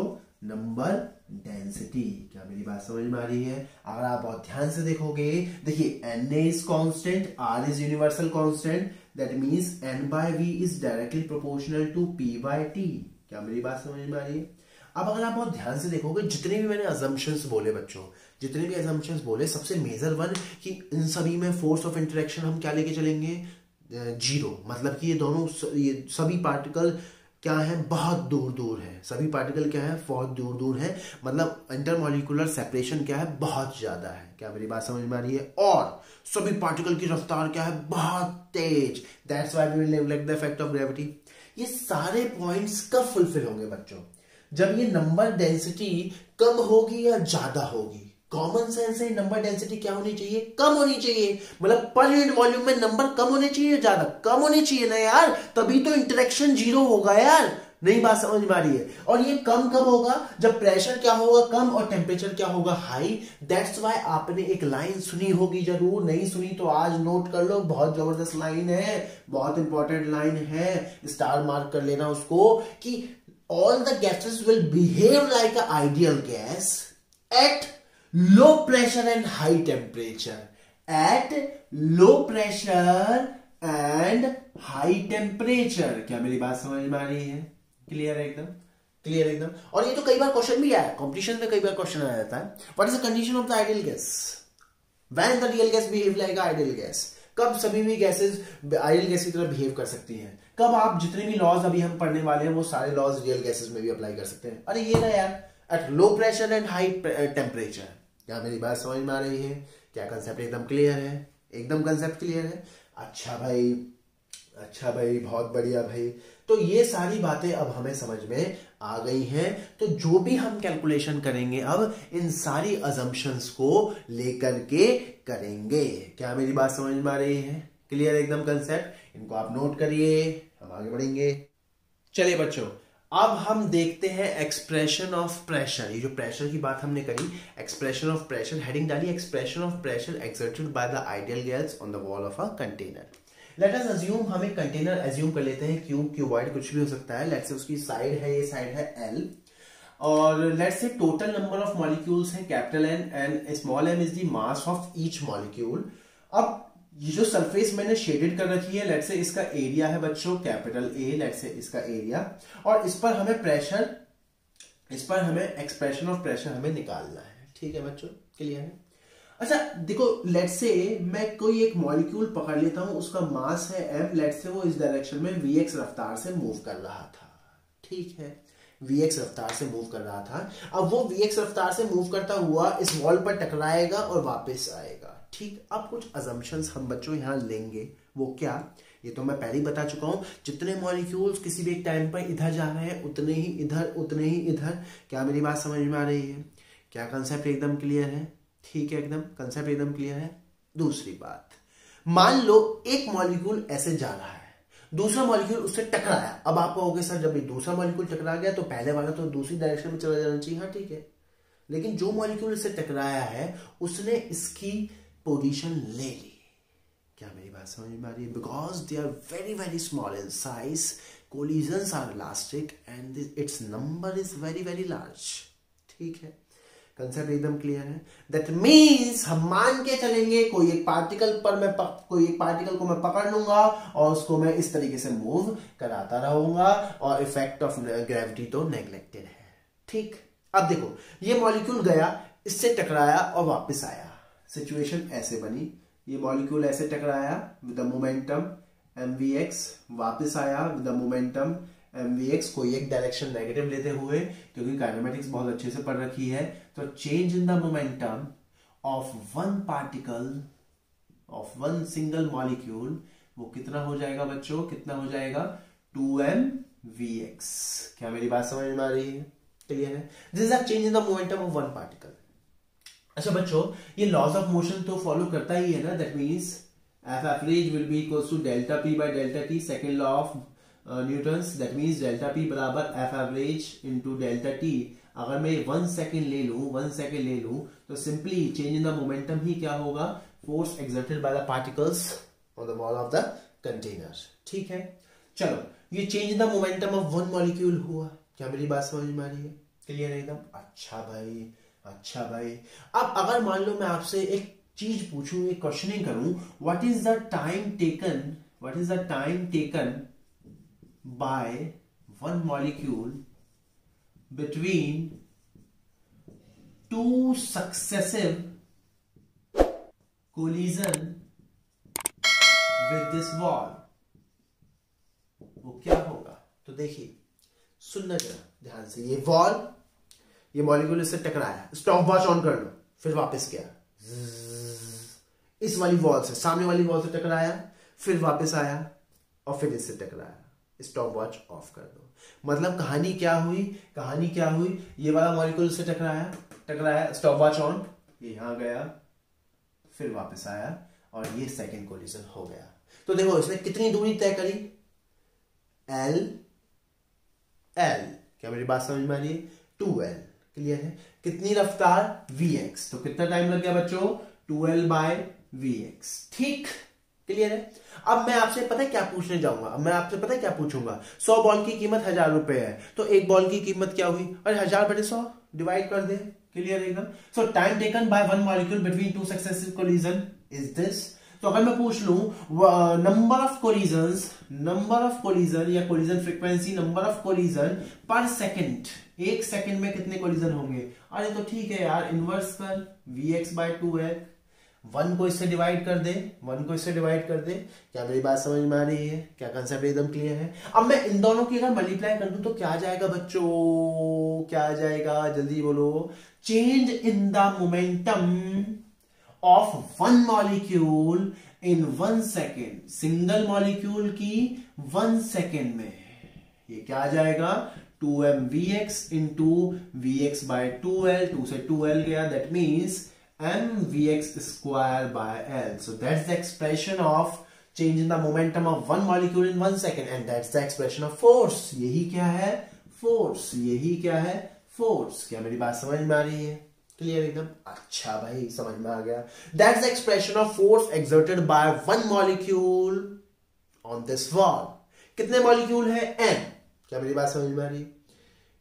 Number density. क्या मेरी बात समझ में आ रही है? अगर आप बहुत ध्यान से देखोगे, देखिए N is constant, R is universal constant, that means N by V is directly proportional to P by T. क्या मेरी बात समझ में आ रही है? अब अगर आप बहुत ध्यान से देखोगे, जितने भी मैंने अजम्पशंस बोले बच्चों, जितने भी अजम्पशंस बोले, सबसे मेजर वन कि इन सभी में फोर्स ऑफ इंटरेक्शन हम क्या लेके चलेंगे? जीरो। मतलब कि ये दोनों ये सभी पार्टिकल क्या है? बहुत दूर दूर है। सभी पार्टिकल क्या है? बहुत दूर दूर है। मतलब इंटरमॉलिक्यूलर सेपरेशन क्या है? बहुत ज्यादा है। क्या मेरी बात समझ में आ रही है? और सभी पार्टिकल की रफ्तार क्या है? बहुत तेज। That's why we will neglect the effect of gravity. ये सारे पॉइंट्स कब फुलफिल होंगे बच्चों? जब ये नंबर डेंसिटी कम होगी या ज्यादा होगी? कॉमन सेंस से नंबर डेंसिटी क्या होनी चाहिए? कम होनी चाहिए। मतलब पर यूनिट वॉल्यूम में नंबर कम होने चाहिए, ज्यादा कम होने चाहिए ना यार, तभी तो इंटरेक्शन जीरो होगा यार। नहीं बात समझ में आ रही है? और ये कम कब होगा? जब प्रेशर क्या होगा? कम, और टेम्परेचर क्या होगा? हाई। दैट्स वाई आपने एक लाइन सुनी होगी जरूर, नहीं सुनी तो आज नोट कर लो, बहुत जबरदस्त लाइन है, बहुत इंपॉर्टेंट लाइन है, स्टार मार्क कर लेना उसको, कि all the gases will behave like a ideal gas at low pressure and high temperature, at low pressure and high temperature। क्या मेरी बात समझ में आ रही है? क्लियर है एकदम, क्लियर एकदम। और ये तो कई बार क्वेश्चन भी आया है, कॉम्पिटिशन में कई बार क्वेश्चन आ जाता है, what is the condition of the ideal gas when the real gas behave like ideal gas. कब सभी भी गैसेस आइडियल गैस की तरह बिहेव कर सकती हैं? कब आप जितने भी लॉज अभी हम पढ़ने वाले हैं वो सारे लॉज रियल गैसेस में भी अप्लाई कर सकते हैं। अरे ये ना यार, at low pressure and high temperature. क्या मेरी बात समझ में आ रही है? क्या कंसेप्ट एकदम क्लियर है? एकदम कंसेप्ट क्लियर है। अच्छा भाई, अच्छा भाई, बहुत बढ़िया भाई। तो ये सारी बातें अब हमें समझ में आ गई हैं। तो जो भी हम कैलकुलेशन करेंगे अब इन सारी अजम्पशंस को लेकर के करेंगे। क्या मेरी बात समझ में आ रही है? क्लियर एकदम कंसेप्ट। इनको आप नोट करिए, हम आगे बढ़ेंगे। चलिए बच्चों, अब हम देखते हैं एक्सप्रेशन ऑफ प्रेशर। ये जो प्रेशर की बात हमने करी, एक्सप्रेशन ऑफ प्रेशर हेडिंग डाली, expression of pressure exerted by the ideal gas on the wall of a container. Let us assume, हम एक कंटेनर अज्यूम कर लेते हैं, क्यूब क्यूबॉइड कुछ भी हो सकता है। लेट से उसकी साइड है, ये साइड है एल, और let say total number of molecules है capital N, and small M is the mass of each molecule. अब ये जो सरफेस मैंने शेडेड कर रखी है, लेट से इसका एरिया है बच्चों कैपिटल ए, लेट से इसका एरिया, और इस पर हमें प्रेशर, इस पर हमें एक्सप्रेशन ऑफ प्रेशर हमें निकालना है। ठीक है बच्चों, क्लियर है। अच्छा देखो, लेट से मैं कोई एक मॉलिक्यूल पकड़ लेता हूं, उसका मास है एम, लेट से वो इस डायरेक्शन में वी एक्स रफ्तार से मूव कर रहा था। ठीक है, वी एक्स रफ्तार से मूव कर रहा था। अब वो वी एक्स रफ्तार से मूव करता हुआ इस वॉल पर टकराएगा और वापस आएगा। ठीक, अब कुछ अजम्पशंस हम बच्चों यहाँ लेंगे। वो क्या? ये तो मैं पहले ही बता चुका हूँ, जितने मॉलिक्यूल्स किसी भी एक टाइम पर इधर जा रहे हैं उतने ही इधर, उतने ही इधर। क्या मेरी बात समझ में आ रही है? क्या कंसेप्ट एकदम क्लियर है? ठीक है एकदम, कंसेप्ट एकदम क्लियर है। दूसरी बात, मान लो एक मॉलिक्यूल ऐसे जा रहा है, दूसरा मॉलिक्यूल उससे टकराया। अब आप कहोगे सर जब दूसरा मॉलिक्यूल टकरा गया तो पहले वाला तो दूसरी डायरेक्शन में चला जाना चाहिए। हाँ ठीक है, लेकिन जो मॉलिक्यूल इससे टकराया है उसने इसकी पोजीशन ले ली। क्या मेरी बात समझ में आ रही है? Because they are very very small in size. collisions are elastic and this, its number is very very large. ठीक है, कंसेप्ट एकदम क्लियर है. दैट मीन्स हम मान के चलेंगे कोई एक पार्टिकल पर मैं पक, कोई एक पार्टिकल को मैं पकड़ लूंगा और उसको मैं इस तरीके से मूव कराता रहूंगा और इफेक्ट ऑफ ग्रेविटी तो नेग्लेक्टेड है. ठीक, अब देखो ये मॉलिक्यूल गया, इससे टकराया और वापस आया. सिचुएशन ऐसे बनी, ये मॉलिक्यूल ऐसे टकराया विद द मोमेंटम एमवीएक्स, वापस आया विद द मोमेंटम एमवीएक्स, कोई एक डायरेक्शन नेगेटिव लेते हुए, क्योंकि काइनेमेटिक्स बहुत अच्छे से पढ़ रखी है. तो change in the momentum of one particle of one single molecule वो कितना हो जाएगा बच्चों, कितना हो जाएगा टू एम वी एक्स. क्या मेरी बात समझ में आ रही है, क्लियर है? This is the change in the momentum of one particle. अच्छा बच्चों, ये लॉज ऑफ मोशन तो फॉलो करता ही है ना. That means F average will be equals to delta P by delta T, second law of Newton's. That means delta P बराबर F average into delta T. अगर मैं वन सेकंड ले लूं, वन सेकंड ले लूं तो simply change in the momentum ही क्या होगा, force exerted by the particles on the wall of the container. ठीक है, चलो ये change in the momentum of one molecule हुआ. क्या मेरी बात समझ में आ रही है, क्लियर एकदम? अच्छा भाई, अच्छा भाई. अब अगर मान लो मैं आपसे एक चीज पूछूं, एक क्वेश्चनिंग करूं, what is the time taken, what is the time taken by one molecule between two successive collision with this wall, वो क्या होगा? तो देखिए, सुनना जरा ध्यान से. ये वॉल, ये मॉलिक्यूल इससे टकराया, स्टॉप वॉच ऑन कर लो, फिर वापस गया इस वाली वॉल से, सामने वाली वॉल से टकराया, फिर वापस आया और फिर इससे टकराया, स्टॉप वॉच ऑफ कर दो. मतलब कहानी क्या हुई, कहानी क्या हुई, ये वाला मॉलिक्यूल इससे टकराया, टकराया, स्टॉप वॉच ऑन, ये यहां गया, फिर वापस आया और ये सेकेंड कोलिजन हो गया. तो देखो इसने कितनी दूरी तय करी, एल एल. क्या मेरी बात समझ में आ रही है, टू एल. क्लियर है? कितनी रफ्तार, vx. तो कितना टाइम लग गया बच्चों, टू एल by vx. ठीक, क्लियर है? अब मैं आपसे पता है क्या पूछने जाऊंगा, अब मैं आपसे पता है क्या पूछूंगा, सौ बॉल की कीमत हजार रुपए है, तो एक बॉल की कीमत क्या हुई, अरे हजार बटे सौ डिवाइड कर दे. क्लियर एकदम? So time taken by one molecule between two successive collision is this. तो अगर मैं पूछ लू number of collision, number of collision या collision frequency, number of collision per second, एक सेकंड में कितने कोलिजन होंगे, अरे तो ठीक है यार, इनवर्स कर vx बाय टू है, वन को इससे डिवाइड कर दे, वन को इससे डिवाइड कर दे. क्या मेरी बात समझ में आ रही है, क्या कंसेप्ट एकदम क्लियर है? अब मैं इन दोनों की अगर मल्टीप्लाई कर दूं तो क्या आ जाएगा बच्चों, क्या आ जाएगा, जल्दी बोलो. Change in the momentum of one molecule in one second, single molecule की वन सेकेंड में, ये क्या आ जाएगा, two M V X into V X by two L, two से टू एल गया, that means M V X square by L. So that's the expression of change in the momentum of one molecule in one second and that's the expression of force. यही क्या है, force. यही क्या है, force. क्या मेरी बात समझ में आ रही है, क्लियर एकदम? अच्छा भाई, समझ में आ गया. That's the expression of force exerted by one molecule on this wall. कितने मॉलिक्यूल है, एन. क्या मेरी बात समझ में आ रही है,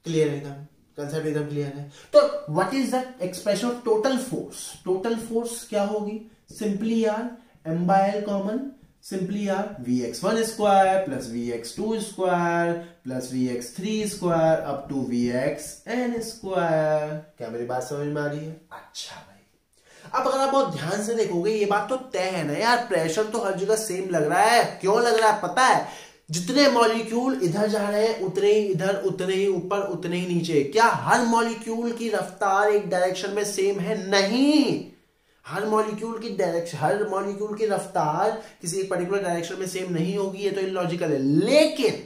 क्लियर एकदम? कंसेप्ट एकदम क्लियर है. तो what is the expression of total force, total force क्या होगी, सिंपली यार M by L common, simply यार V X one square plus V X two square plus V X three square up to V X N square. क्या मेरी बात समझ में आ रही है? अच्छा भाई, अब अगर आप बहुत ध्यान से देखोगे, ये बात तो तय है ना यार, प्रेशर तो हर जगह सेम लग रहा है. क्यों लग रहा है पता है, जितने मॉलिक्यूल इधर जा रहे हैं उतने ही इधर, उतने ही ऊपर, उतने ही नीचे. क्या हर मॉलिक्यूल की रफ्तार एक डायरेक्शन में सेम है? नहीं, हर मॉलिक्यूल की डायरेक्शन, हर मॉलिक्यूल की रफ्तार किसी एक पर्टिकुलर डायरेक्शन में सेम नहीं होगी, ये तो इलॉजिकल है. लेकिन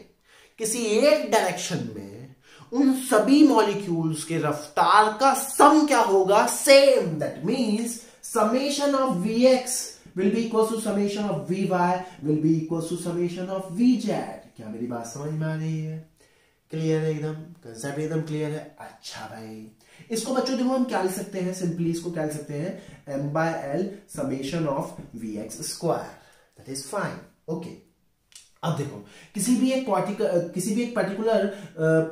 किसी एक डायरेक्शन में उन सभी मॉलिक्यूल्स के रफ्तार का सम क्या होगा, same. That means summation of V X will be equal to summation of V Y will be equal to summation of V Z. क्या मेरी बात समझ में आ रही है, क्लियर है एकदम? कंसेप्ट एकदम क्लियर है. अच्छा भाई, इसको बच्चों देखो हम क्या लिख सकते हैं, सिंपली इसको क्या लिख सकते हैं, m by l summation of vx square. That is fine. Okay. अब देखो किसी भी एक पार्टिकल किसी भी एक पर्टिकुलर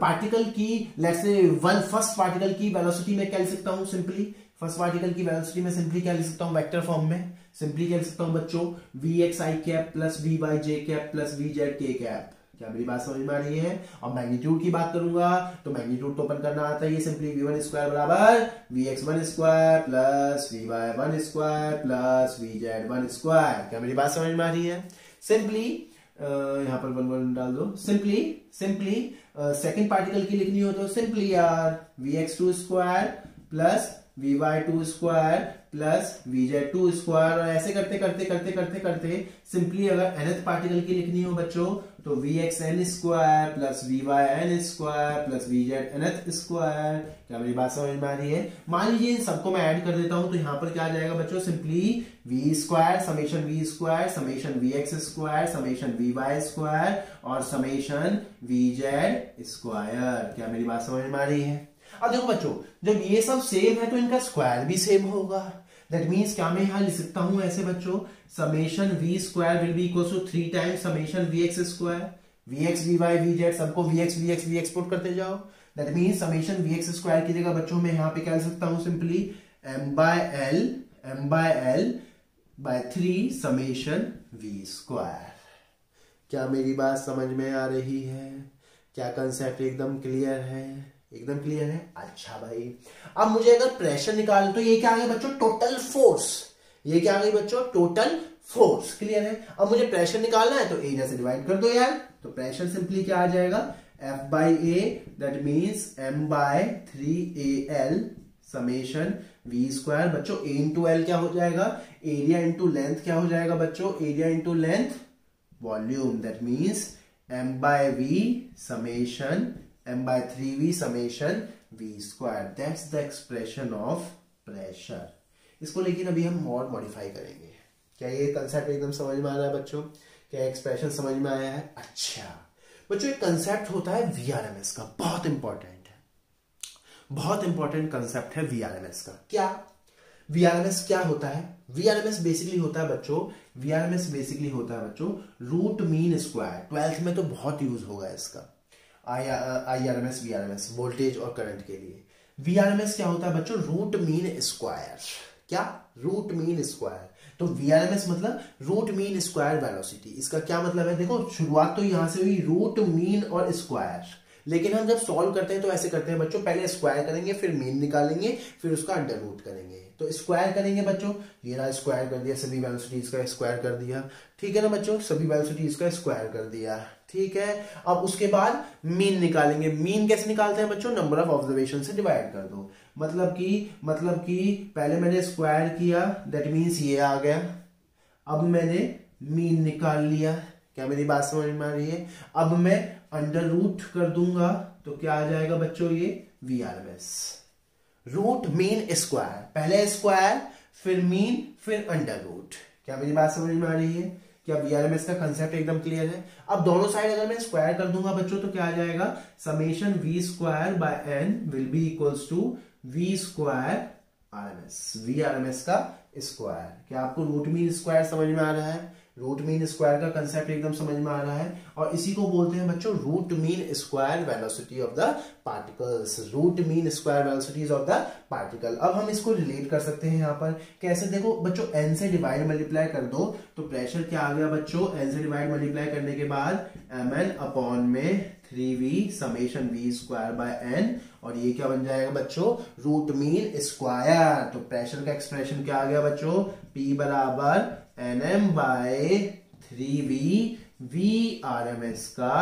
पार्टिकल की let's say one first particle की वेलोसिटी में क्या लिख सकता हूं सिंपली फर्स्ट पार्टिकल की वेलोसिटी में सिंपली क्या लिख सकता हूं वेक्टर फॉर्म में सिंपली क्या लिख सकता हूं बच्चों V X I cap plus V Y J cap plus V Z K cap. क्या मेरी बात समझ में आ रही है? और मैग्नीट्यूड की बात करूंगा तो मैग्नीट्यूड तो अपन करना आता है ये सिंपली वी वन स्क्वायर बराबर V X one square plus V Y one square plus V Z one square. क्या मेरी बात समझ में आ रही है? सिंपली Uh, यहाँ पर वन वन डाल दो सिंपली सिंपली सेकेंड पार्टिकल की लिखनी हो तो सिंपली यार V X two square plus V Y two square plus V Z two square और ऐसे करते करते करते करते करते सिंपली अगर एनथ पार्टिकल की लिखनी हो बच्चों तो V X N square plus V Y N square plus V Z nth square. क्या मेरी बात समझ में आ रही है? मान लीजिए इन सबको मैं ऐड कर देता हूं तो यहाँ पर क्या आ जाएगा बच्चों simply V square summation V square summation V X square summation V Y square और समेशन वी जेड स्क्वायर। क्या मेरी बात समझ में आ रही है? अब देखो बच्चों जब ये सब सेम है तो इनका स्क्वायर भी सेम होगा। दैट मीन्स क्या मैं यहाँ लिख सकता हूं ऐसे बच्चों summation V square will be equal to three times summation V X square V X V Y V Z सबको V X V X V X put करते जाओ। That means summation V X square की जगह बच्चों मैं यहाँ पे क्या लिख सकता हूँ simply M by L M by L by three summation V square. क्या मेरी बात समझ में आ रही है? क्या कंसेप्ट एकदम क्लियर है? एकदम क्लियर है। अच्छा भाई अब मुझे अगर प्रेशर निकाल तो ये क्या आ गया बच्चों टोटल फोर्स। ये क्या आ गई बच्चों टोटल फोर्स। क्लियर है? अब मुझे प्रेशर निकालना है तो एरिया से डिवाइड कर दो यार तो प्रेशर सिंपली क्या आ जाएगा F by A that means M by three A L summation V square बच्चों ए इंटू एल क्या हो जाएगा एरिया इंटू लेंथ क्या हो जाएगा बच्चों area into length volume that means M by V summation m by three v summation v square. That's the expression of pressure. इसको लेकिन अभी हम और मॉडिफाई करेंगे। क्या ये कंसेप्ट एकदम समझ में आ रहा है बच्चों? क्या एक्सप्रेशन समझ में आया है? अच्छा बच्चों एक कंसेप्ट होता है V R M S का, बहुत इंपॉर्टेंट है, बहुत इंपॉर्टेंट कंसेप्ट है V R M S का। क्या V R M S क्या होता है? V R M S basically होता है बच्चों V R M S basically होता है बच्चों रूट मीन स्क्वायर। ट्वेल्थ में तो बहुत यूज होगा इसका I R M S V R M S voltage और करंट के लिए। वी आर एम एस क्या होता है बच्चों रूट मीन स्क्वायर। क्या रूट मीन स्क्वायर तो वी आर एम एस मतलब रूट मीन स्क्वायर वेलोसिटी। इसका क्या मतलब है? देखो शुरुआत तो यहां से हुई रूट मीन और स्क्वायर, लेकिन हम जब सॉल्व करते हैं तो ऐसे करते हैं बच्चों पहले स्क्वायर करेंगे फिर मीन निकालेंगे फिर उसका अंडर रूट करेंगे। तो स्क्वायर करेंगे बच्चों ये ना स्क्वायर कर दिया सभी वेलोसिटीज का स्क्वायर कर दिया, ठीक है ना बच्चों सभी वेलोसिटीज का स्क्वायर कर दिया, ठीक है। अब उसके बाद मीन निकालेंगे। मीन कैसे निकालते हैं बच्चों नंबर ऑफ ऑब्जर्वेशन से डिवाइड कर दो। मतलब कि मतलब कि पहले मैंने स्क्वायर किया दैट मीन्स ये आ गया, अब मैंने मीन निकाल लिया। क्या मेरी बात समझ में आ रही है? अब मैं अंडर रूट कर दूंगा तो क्या आ जाएगा बच्चों ये V R M S root mean square पहले स्क्वायर फिर मीन फिर अंडर रूट। क्या मेरी बात समझ में आ रही है? क्या वी आर एम एस का कंसेप्ट एकदम क्लियर है? अब दोनों साइड अगर मैं स्क्वायर कर दूंगा बच्चों तो क्या आ जाएगा summation V square by N will be equals to V square R M S V R M S का स्क्वायर। क्या आपको रूट मीन स्क्वायर समझ में आ रहा है? रूट मीन स्क्वायर का कंसेप्ट एकदम समझ में आ रहा है और इसी को बोलते हैं बच्चों root mean square velocity of the particles. Root mean square velocities of the particle. अब हम इसको रिलेट कर सकते हैं यहाँ पर कैसे? देखो बच्चों एन से डिवाइड मल्टीप्लाई कर दो तो प्रेशर क्या आ गया बच्चों एन से डिवाइड मल्टीप्लाई करने के बाद एम एन अपॉन में three V summation V square by N और ये क्या बन जाएगा बच्चों रूट मीन स्क्वायर। तो प्रेशर का एक्सप्रेशन क्या आ गया बच्चों पी बराबर N M by three V V R M S का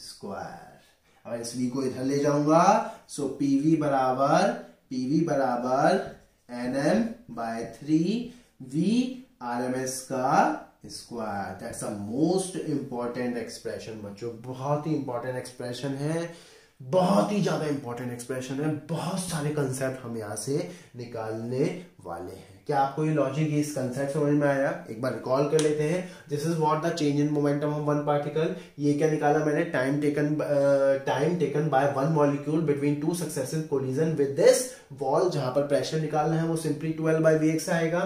स्क्वायर। अब इस वी को इधर ले जाऊंगा सो पी वी बराबर पी वी बराबर N M by three V R M S का square. That's a most important expression बच्चों, बहुत ही इंपॉर्टेंट एक्सप्रेशन है, बहुत ही ज्यादा इंपॉर्टेंट एक्सप्रेशन है, बहुत सारे कंसेप्ट हम यहां से निकालने वाले हैं। क्या आपको ये लॉजिक इस कंसेप्ट समझ में आया? एक बार रिकॉल कर लेते हैं। This is what the change in momentum of one particle. ये क्या निकाला मैंने time taken time taken by one molecule between two successive collision with this wall. जहां पर प्रेशर निकालना है वो simply twelve by V X आएगा।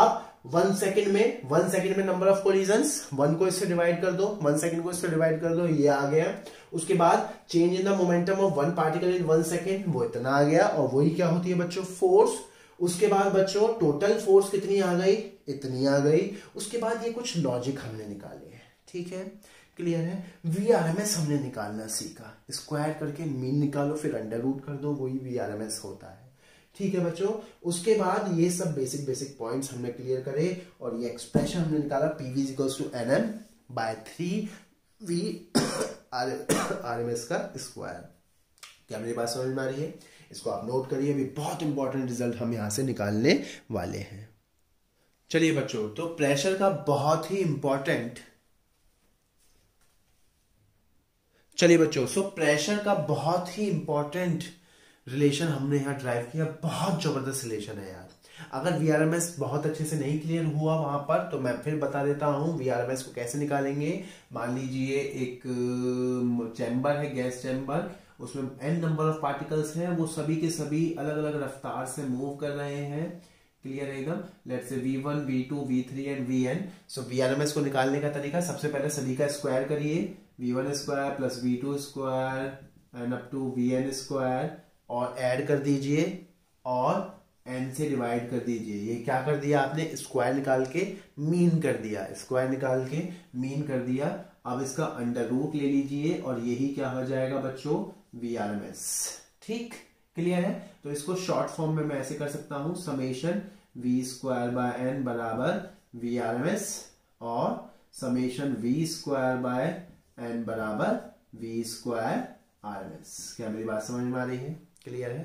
आप वन सेकंड में वन सेकंड में नंबर ऑफ कोलिजंस, वन को इससे डिवाइड कर दो, वन सेकंड को इससे डिवाइड कर दो, ये आ गया। उसके बाद change in the momentum of one particle in one second, वो इतना आ गया, और वही क्या होती है बच्चों, फोर्स। उसके बाद बच्चों टोटल फोर्स कितनी आ गई, इतनी आ गई। उसके बाद ये कुछ लॉजिक हमने निकाले हैं, ठीक है, क्लियर है। वी आर एम एस हमने निकालना सीखा, स्क्वायर करके मीन निकालो फिर अंडर रूट कर दो, वही वी आर एम एस होता है, ठीक है बच्चों। उसके बाद ये सब बेसिक बेसिक पॉइंट्स हमने क्लियर करे और ये एक्सप्रेशन हमने निकाला PV equals to N M by three V R M S का स्क्वायर। क्या मेरी बात समझ में आ रही है? इसको आप नोट करिए, अभी बहुत इंपॉर्टेंट रिजल्ट हम यहाँ से निकालने वाले हैं। चलिए बच्चों, तो प्रेशर का बहुत ही इंपॉर्टेंट चलिए बच्चों सो प्रेशर का बहुत ही इंपॉर्टेंट रिलेशन हमने यहाँ ड्राइव किया। बहुत जबरदस्त रिलेशन है यार। अगर वी आर एम एस बहुत अच्छे से नहीं क्लियर हुआ वहां पर, तो मैं फिर बता देता हूँ वी आर एम एस को कैसे निकालेंगे। मान लीजिए एक चैम्बर है, गैस चैम्बर, उसमें एन नंबर ऑफ पार्टिकल्स हैं, वो सभी के सभी अलग अलग रफ्तार से मूव कर रहे हैं, क्लियर है एकदम। Let's say V one, V two, V three and V N. So V R M S को निकालने का तरीका, सबसे पहले सभी का स्क्वायर करिए, V one square plus V two square and up to V N square, और ऐड कर दीजिए और एन से डिवाइड कर दीजिए। ये क्या कर दिया आपने, स्क्वायर निकाल के मीन कर दिया, स्क्वायर निकाल के मीन कर दिया। अब इसका अंडर रूट ले लीजिए और यही क्या हो जाएगा बच्चों, वी आर एम एस, ठीक, क्लियर है। तो इसको शॉर्ट फॉर्म में मैं ऐसे कर सकता हूं, summation V square by N बराबर वी आर एम एस और summation V square by N बराबर V square R M S. क्या मेरी बात समझ में आ रही है, क्लियर है।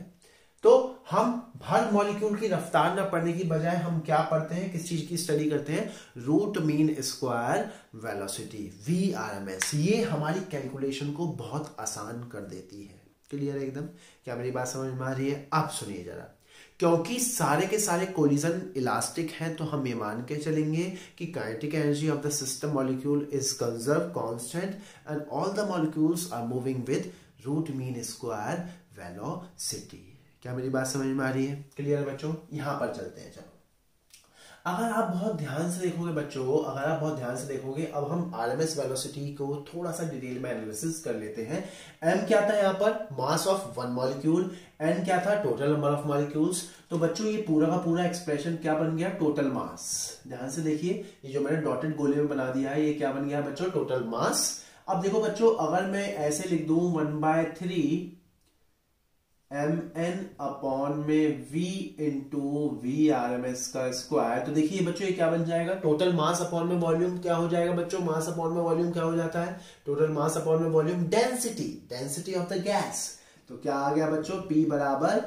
तो हम हर मॉलिक्यूल की रफ्तार ना पढ़ने की बजाय हम क्या पढ़ते हैं, किस चीज की स्टडी करते हैं, root mean square velocity, V R M S. ये हमारी कैलकुलेशन को बहुत आसान कर देती है, क्लियर है एकदम। क्या मेरी बात समझ में आ रही है? आप सुनिए जरा, क्योंकि सारे के सारे कोलिजन इलास्टिक हैं, तो हम ये मान के चलेंगे कि kinetic energy of the system molecule is conserve constant and all the molecules are moving with root mean square velocity. क्या मेरी बात समझ में आ रही है, क्लियर है बच्चों। यहां पर चलते हैं, चलो अगर आप बहुत ध्यान से देखोगे बच्चों, अगर आप बहुत ध्यान से देखोगे, अब हम आरएमएस वेलोसिटी को थोड़ा सा डिटेल में एनालिसिस कर लेते हैं। एम क्या था यहाँ पर, mass of one molecule, N क्या था, टोटल नंबर ऑफ मॉलिक्यूल्स। तो बच्चों ये पूरा का पूरा एक्सप्रेशन क्या बन गया, टोटल मास। ध्यान से देखिए, ये जो मैंने डॉटेड गोले में बना दिया है, ये क्या बन गया बच्चों, टोटल मास। अब देखो बच्चों, अगर मैं ऐसे लिख दूं one by three M N upon में v into V R M S का स्क्वायर, तो देखिए बच्चों ये क्या बन जाएगा, टोटल मास अपॉन में वॉल्यूम। क्या हो जाएगा बच्चों, मास अपॉन में वॉल्यूम क्या हो जाता है, टोटल मास अपॉन में volume, density, density of the gas. तो क्या आ गया बच्चों, p बराबर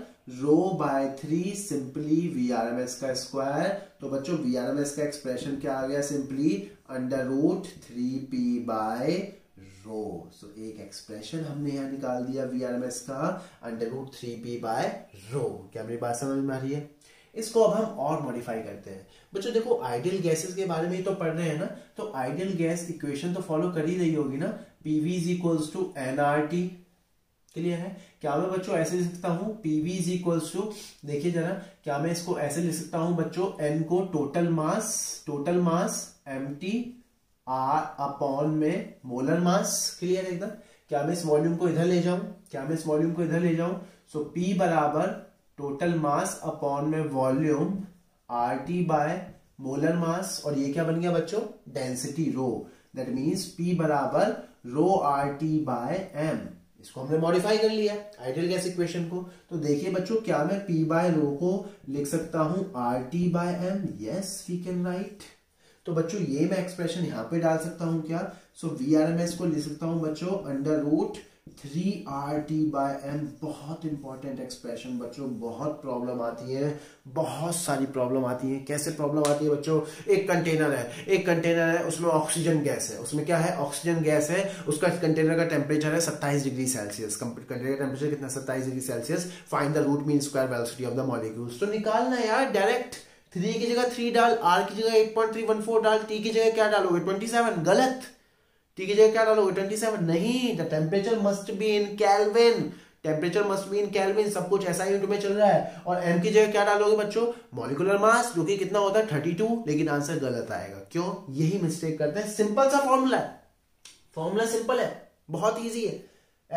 rho by three simply V R M S का स्क्वायर। तो बच्चों वी आर एम एस का एक्सप्रेशन क्या आ गया, simply under root three P by rho. So so, एक एक्सप्रेशन हमने यहाँ निकाल दिया वी आर एम एस का, under root three P by rho. क्या मेरी बात समझ में आ रही है? इसको अब हम और मॉडिफाई करते हैं बच्चों। देखो आइडियल गैसेस के बारे में ही तो पढ़ रहे हैं ना, तो आइडियल गैस इक्वेशन तो फॉलो कर ही रही होगी ना, PV is equals to N R T, clear है। क्या मैं बच्चों ऐसे लिख सकता हूँ, पीवी इज इक्वल्स टू, देखिए जरा, क्या मैं इसको ऐसे लिख सकता हूँ बच्चों, एन को total mass, total mass M T R upon में मोलर मास, क्लियर है एकदम। क्या मैं इस वॉल्यूम को इधर ले जाऊं, क्या मैं इस वॉल्यूम को इधर ले जाऊं, सो पी बराबर टोटल मास अपॉन में volume R T by molar mass, और ये क्या बन गया बच्चों, density rho. That means P बराबर rho R T by M. इसको हमने मॉडिफाई कर लिया आइडियल गैस इक्वेशन को। तो देखिए बच्चों, क्या मैं पी बाय रो को लिख सकता हूं R T by M, yes we can write. तो बच्चों ये मैं एक्सप्रेशन यहाँ पे डाल सकता हूँ क्या, so V R M S को लिख सकता हूँ बच्चों under root three R T by M. बहुत इंपॉर्टेंट एक्सप्रेशन बच्चों, बहुत प्रॉब्लम आती है, बहुत सारी प्रॉब्लम आती है। कैसे प्रॉब्लम आती है बच्चों, एक कंटेनर है, एक कंटेनर है उसमें ऑक्सीजन गैस है, उसमें क्या है, ऑक्सीजन गैस है। उसका कंटेनर का टेम्परेचर है सत्ताईस डिग्री सेल्सियस, कंटेनर का टेम्परेचर कितना, सत्ताईस degree Celsius. Find the root mean square velocity of the molecules. तो निकालना यार डायरेक्ट, थ्री की जगह थ्री डाल, आर की जगह eight point three one four डाल, टी की जगह क्या डालोगे, ट्वेंटी सेवन, गलत, टी की जगह क्या डालोगे, ट्वेंटी सेवन नहीं। The temperature must be in Kelvin, temperature must be in Kelvin, सब कुछ ऐसा यूनिट में चल रहा है। और एम की जगह क्या डालोगे बच्चों? मॉलिकुलर मास, जो कि कितना होता है थर्टी टू, लेकिन आंसर गलत आएगा। क्यों? यही मिस्टेक करते हैं। सिंपल सा फॉर्मूला है, फॉर्मूला सिंपल है, बहुत ईजी है,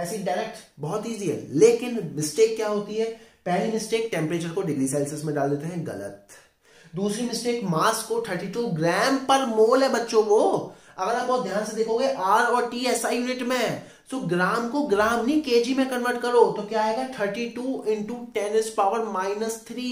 ऐसी डायरेक्ट बहुत ईजी है, लेकिन मिस्टेक क्या होती है? पहली मिस्टेक टेम्परेचर को डिग्री सेल्सियस में डाल देते हैं, गलत। दूसरी मिस्टेक मास को थर्टी टू ग्राम पर मोल है बच्चों वो, अगर आप बहुत ध्यान से देखोगे आर और टी एसआई यूनिट में है, सो ग्राम को ग्राम नहीं केजी में कन्वर्ट करो तो क्या आएगा? Thirty two into ten is power minus three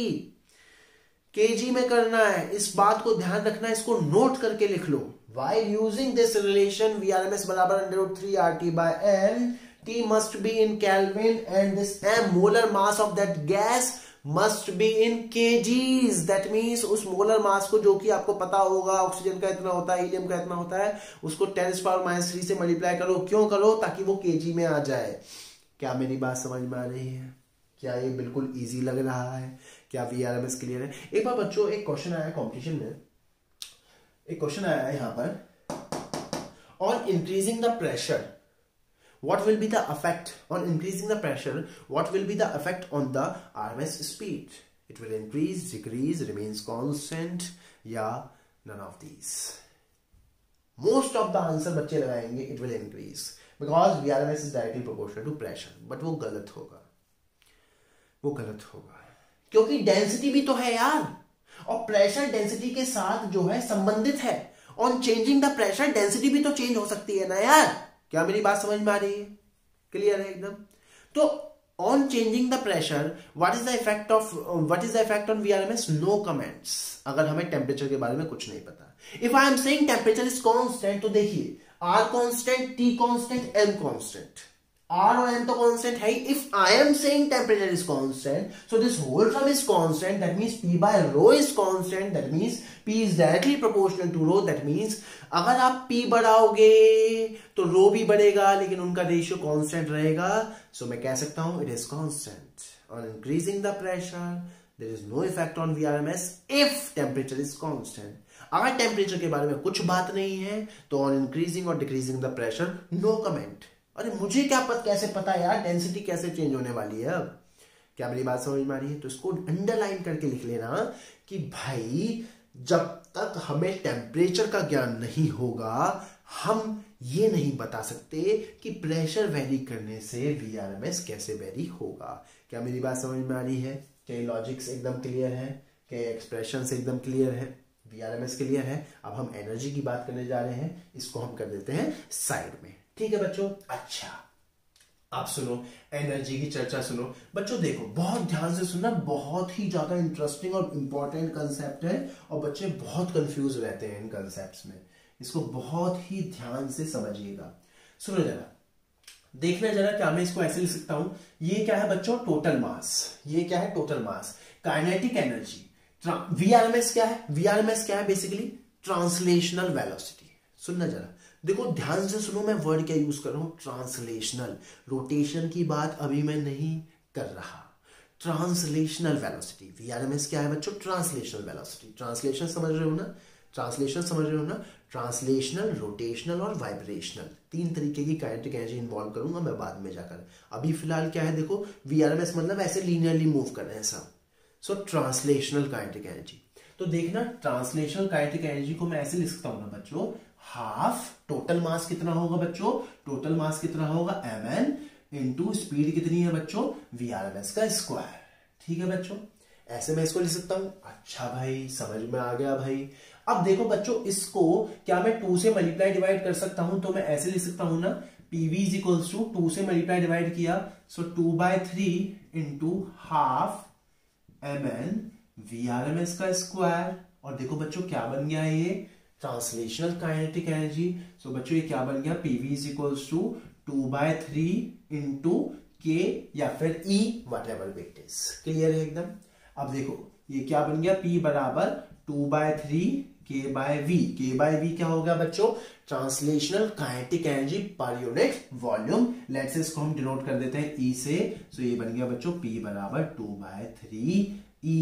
kg में करना है। इस बात को ध्यान रखना है, इसको नोट करके लिख लो। Why using this relation V R M S बराबर under root three R T by N, T must be in Kelvin and this m molar mass of that gas must be in kgs. That means उस molar mass को, जो कि आपको पता होगा oxygen का इतना होता है, हीलियम का इतना होता है, उसको टेन पावर माइनस थ्री से मल्टीप्लाई करो। क्यों करो? ताकि वो केजी में आ जाए। क्या मेरी बात समझ में आ रही है? क्या ये बिल्कुल इजी लग रहा है? क्या V R M S clear है? एक बार बच्चों एक क्वेश्चन आया कॉम्पिटिशन में, एक क्वेश्चन आया है यहाँ पर, on increasing the pressure What will be the effect on increasing the pressure? What will be the effect on the R M S speed? It will increase, decrease, remains constant, या none of these. Most of the answer बच्चे लगाएंगे it will increase because V R M S is directly proportional to pressure. But वो गलत होगा, वो गलत होगा, क्योंकि डेंसिटी भी तो है यार, और प्रेशर डेंसिटी के साथ जो है संबंधित है। On changing the pressure, density भी तो चेंज हो सकती है ना यार। क्या मेरी बात समझ में आ रही है? क्लियर है एकदम? तो on changing the pressure what is the effect of what is the effect on VRMS? No comments. अगर हमें टेम्परेचर के बारे में कुछ नहीं पता, if I am saying temperature is constant, तो देखिए R constant, T constant, M constant. R और एम तो कांस्टेंट है। If I am saying temperature is constant, so this whole term is constant, that means P by rho is constant, that means P is directly proportional to rho, that means अगर आप P बढ़ाओगे तो रो भी बढ़ेगा, लेकिन उनका ratio constant रहेगा। सो मैं कह सकता हूं it is constant. On increasing the pressure there is no effect on V R M S if temperature is constant. अगर टेम्परेचर के बारे में कुछ बात नहीं है तो ऑन इंक्रीजिंग और decreasing the pressure no comment. अरे मुझे क्या पता, कैसे पता यार डेंसिटी कैसे चेंज होने वाली है? अब क्या मेरी बात समझ में आ रही है? तो इसको अंडरलाइन करके लिख लेना कि भाई जब तक हमें टेम्परेचर का ज्ञान नहीं होगा हम ये नहीं बता सकते कि प्रेशर वेरी करने से वीआरएमएस कैसे वेरी होगा। क्या मेरी बात समझ में आ रही है? क्या लॉजिक्स एकदम क्लियर है? क्या एक्सप्रेशन एकदम क्लियर है? वीआरएमएस क्लियर है। अब हम एनर्जी की बात करने जा रहे हैं, इसको हम कर देते हैं साइड में, ठीक है बच्चों। अच्छा आप सुनो, एनर्जी की चर्चा सुनो बच्चों। देखो बहुत ध्यान से सुनना, बहुत ही ज्यादा इंटरेस्टिंग और इम्पोर्टेंट कंसेप्ट है और बच्चे बहुत कंफ्यूज रहते हैं इन कंसेप्ट्स में। इसको बहुत ही ध्यान से समझिएगा। सुनो जरा, देखना जरा, क्या मैं इसको ऐसे लिख सकता हूं? ये क्या है बच्चों? Total mass. ये क्या है? Total mass. Kinetic energy. VRMS क्या है? वीआरएमएस क्या है? Basically translational velocity. सुनना जरा, देखो ध्यान से सुनो, मैं वर्ड क्या यूज कर रहा हूं? ट्रांसलेशनल। रोटेशन की बात अभी मैं नहीं कर रहा। Translational velocity. वीआरएमएस क्या है बच्चों? Translational velocity. ट्रांसलेशन समझ रहे हो ना? ट्रांसलेशन समझ रहे हो ना? ट्रांसलेशनल, रोटेशनल और वाइब्रेशनल, तीन तरीके की काइनेटिक एनर्जी इन्वॉल्व करूंगा मैं बाद में जाकर। अभी फिलहाल क्या है देखो, वीआरएमएस मतलब ऐसे लीनियरली मूव कर रहे हैं सब। So translational kinetic energy. तो देखना, ट्रांसलेशनल काइनेटिक एनर्जी को मैं ऐसे लिख सकता हूं ना बच्चों, हाफ टोटल मास कितना होगा बच्चों? टोटल मास कितना होगा? एम एन इंटू स्पीड कितनी है बच्चों? वीआरएमएस का स्क्वायर, ठीक है बच्चों। ऐसे मैं इसको लिख सकता हूं। अच्छा भाई समझ में आ गया भाई। अब देखो बच्चों, इसको क्या मैं टू से मल्टीप्लाई डिवाइड कर सकता हूं? तो मैं ऐसे लिख सकता हूं ना, PV is equal to two से मल्टीप्लाई डिवाइड किया, so two by three into half M N VRMS का स्क्वायर। और देखो बच्चों क्या बन गया ये? Translational kinetic energy. सो बच्चों ये क्या बन गया? PV is equals to two by three into K या फिर E, whatever it is. Clear है एकदम? अब देखो ये क्या बन गया? पी बराबर two by three K by V. K by V क्या होगा बच्चों? Translational kinetic energy per unit volume. Let's इसको हम डिनोट कर देते हैं ई से। सो ये बन गया बच्चों पी बराबर टू बाय थ्री E,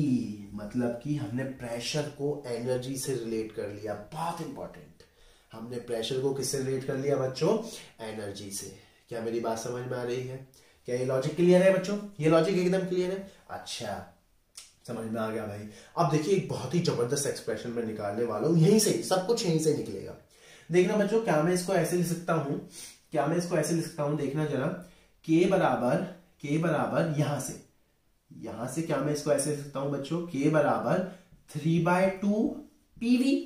मतलब कि हमने प्रेशर को एनर्जी से रिलेट कर लिया। बहुत इंपॉर्टेंट, हमने प्रेशर को किससे रिलेट कर लिया बच्चों? एनर्जी से। क्या मेरी बात समझ में आ रही है? क्या ये लॉजिक क्लियर है बच्चों? ये लॉजिक एकदम क्लियर है। अच्छा समझ में आ गया भाई। अब देखिए एक बहुत ही जबरदस्त एक्सप्रेशन में निकालने वाला हूं, यहीं से सब कुछ यहीं से निकलेगा। देखना बच्चों क्या मैं इसको ऐसे लिख सकता हूं, क्या मैं इसको ऐसे लिख सकता हूं, देखना जरा। के बराबर के बराबर यहां से यहां से क्या मैं इसको ऐसे लिख सकता हूं बच्चों, के बराबर थ्री बाय टू पीवी।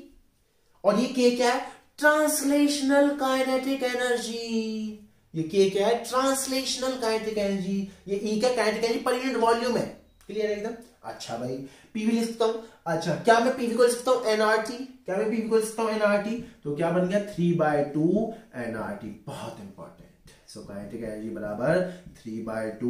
और ये के क्या है? Translational kinetic energy. ये के क्या है? Translational kinetic energy. ये ई का kinetic energy per unit volume है। क्लियर है एकदम। अच्छा भाई पीवी लिख सकता हूं। अच्छा क्या मैं पीवी को लिख सकता हूं एनआरटी? क्या मैं पीवी को लिख सकता हूं एनआरटी? तो क्या बन गया थ्री बाय टू एनआरटी। बहुत इंपॉर्टेंट। सो काइनेटिक एनर्जी बराबर थ्री बाय टू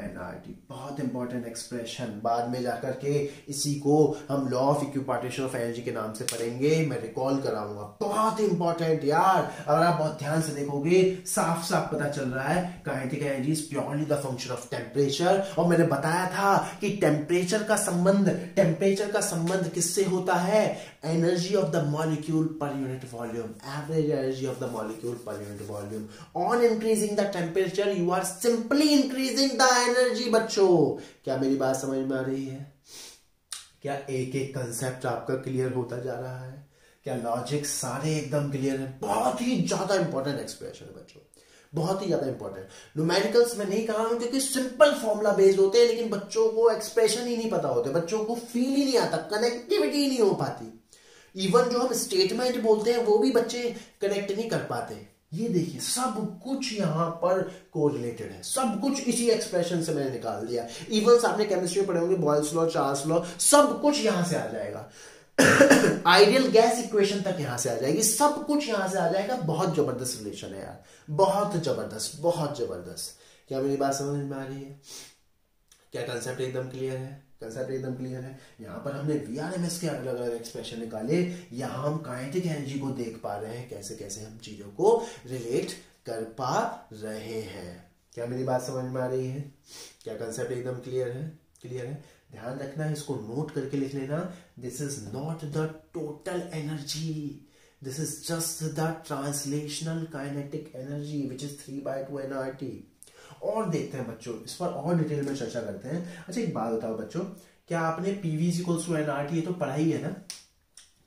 एनआरटी। बहुत इंपॉर्टेंट एक्सप्रेशन। बाद में जाकर के इसी को हम law of equipartition of energy के नाम से पढ़ेंगे, मैं रिकॉल कराऊंगा। बहुत इंपॉर्टेंट यार। अगर आप बहुत ध्यान से देखोगे साफ साफ पता चल रहा है kinetic energy is purely the function of temperature. और मैंने बताया था कि टेम्परेचर का संबंध टेम्परेचर का संबंध किससे होता है? Energy of the molecule per unit volume, average energy of the molecule per unit volume. On increasing the temperature you are simply increasing the energy. बच्चों क्या मेरी बात समझ में आ रही है? क्या एक एक कंसेप्ट आपका क्लियर होता जा रहा है? क्या लॉजिक सारे एकदम क्लियर है? बहुत ही ज्यादा इंपॉर्टेंट एक्सप्रेशन है बच्चों, बहुत ही ज्यादा इंपॉर्टेंट। न्यूमेरिकल्स में नहीं कहा क्योंकि सिंपल फॉर्मूला बेस्ड होते हैं, लेकिन बच्चों को एक्सप्रेशन ही नहीं पता होते, बच्चों को फील ही नहीं आता, कनेक्टिविटी ही नहीं हो पाती। इवन जो हम स्टेटमेंट बोलते हैं वो भी बच्चे कनेक्ट नहीं कर पाते। ये देखिए सब कुछ यहाँ पर कोरिलेटेड है, सब कुछ इसी एक्सप्रेशन से मैंने निकाल दिया। इवन आपने केमिस्ट्री में पढ़े होंगे बॉयल्स लॉ, चार्ल्स लॉ, सब कुछ यहाँ से आ जाएगा। आइडियल गैस इक्वेशन तक यहां से आ जाएगी, सब कुछ यहां से आ जाएगा। बहुत जबरदस्त रिलेशन है यार, बहुत जबरदस्त, बहुत जबरदस्त। क्या मेरी बात समझ में आ रही है? क्या कंसेप्ट एकदम क्लियर है? कंसेप्ट एकदम क्लियर है। यहाँ पर हमने वीआरएमएस के अलग अलग एक्सप्रेशन निकाले, यहाँ हम काइनेटिक एनर्जी को देख पा रहे हैं, कैसे कैसे हम चीजों को रिलेट कर पा रहे हैं। क्या मेरी बात समझ में आ रही है? क्या कंसेप्ट एकदम क्लियर है? क्लियर है। ध्यान रखना है, इसको नोट करके लिख लेना। This is not the total energy, this is just the translational kinetic energy which is three by two NRT. और देखते हैं बच्चों, इस पर और डिटेल में चर्चा करते हैं। अच्छा एक बात बताओ बच्चों, क्या आपने PV is equals to NRT ये तो पढ़ाई है ना?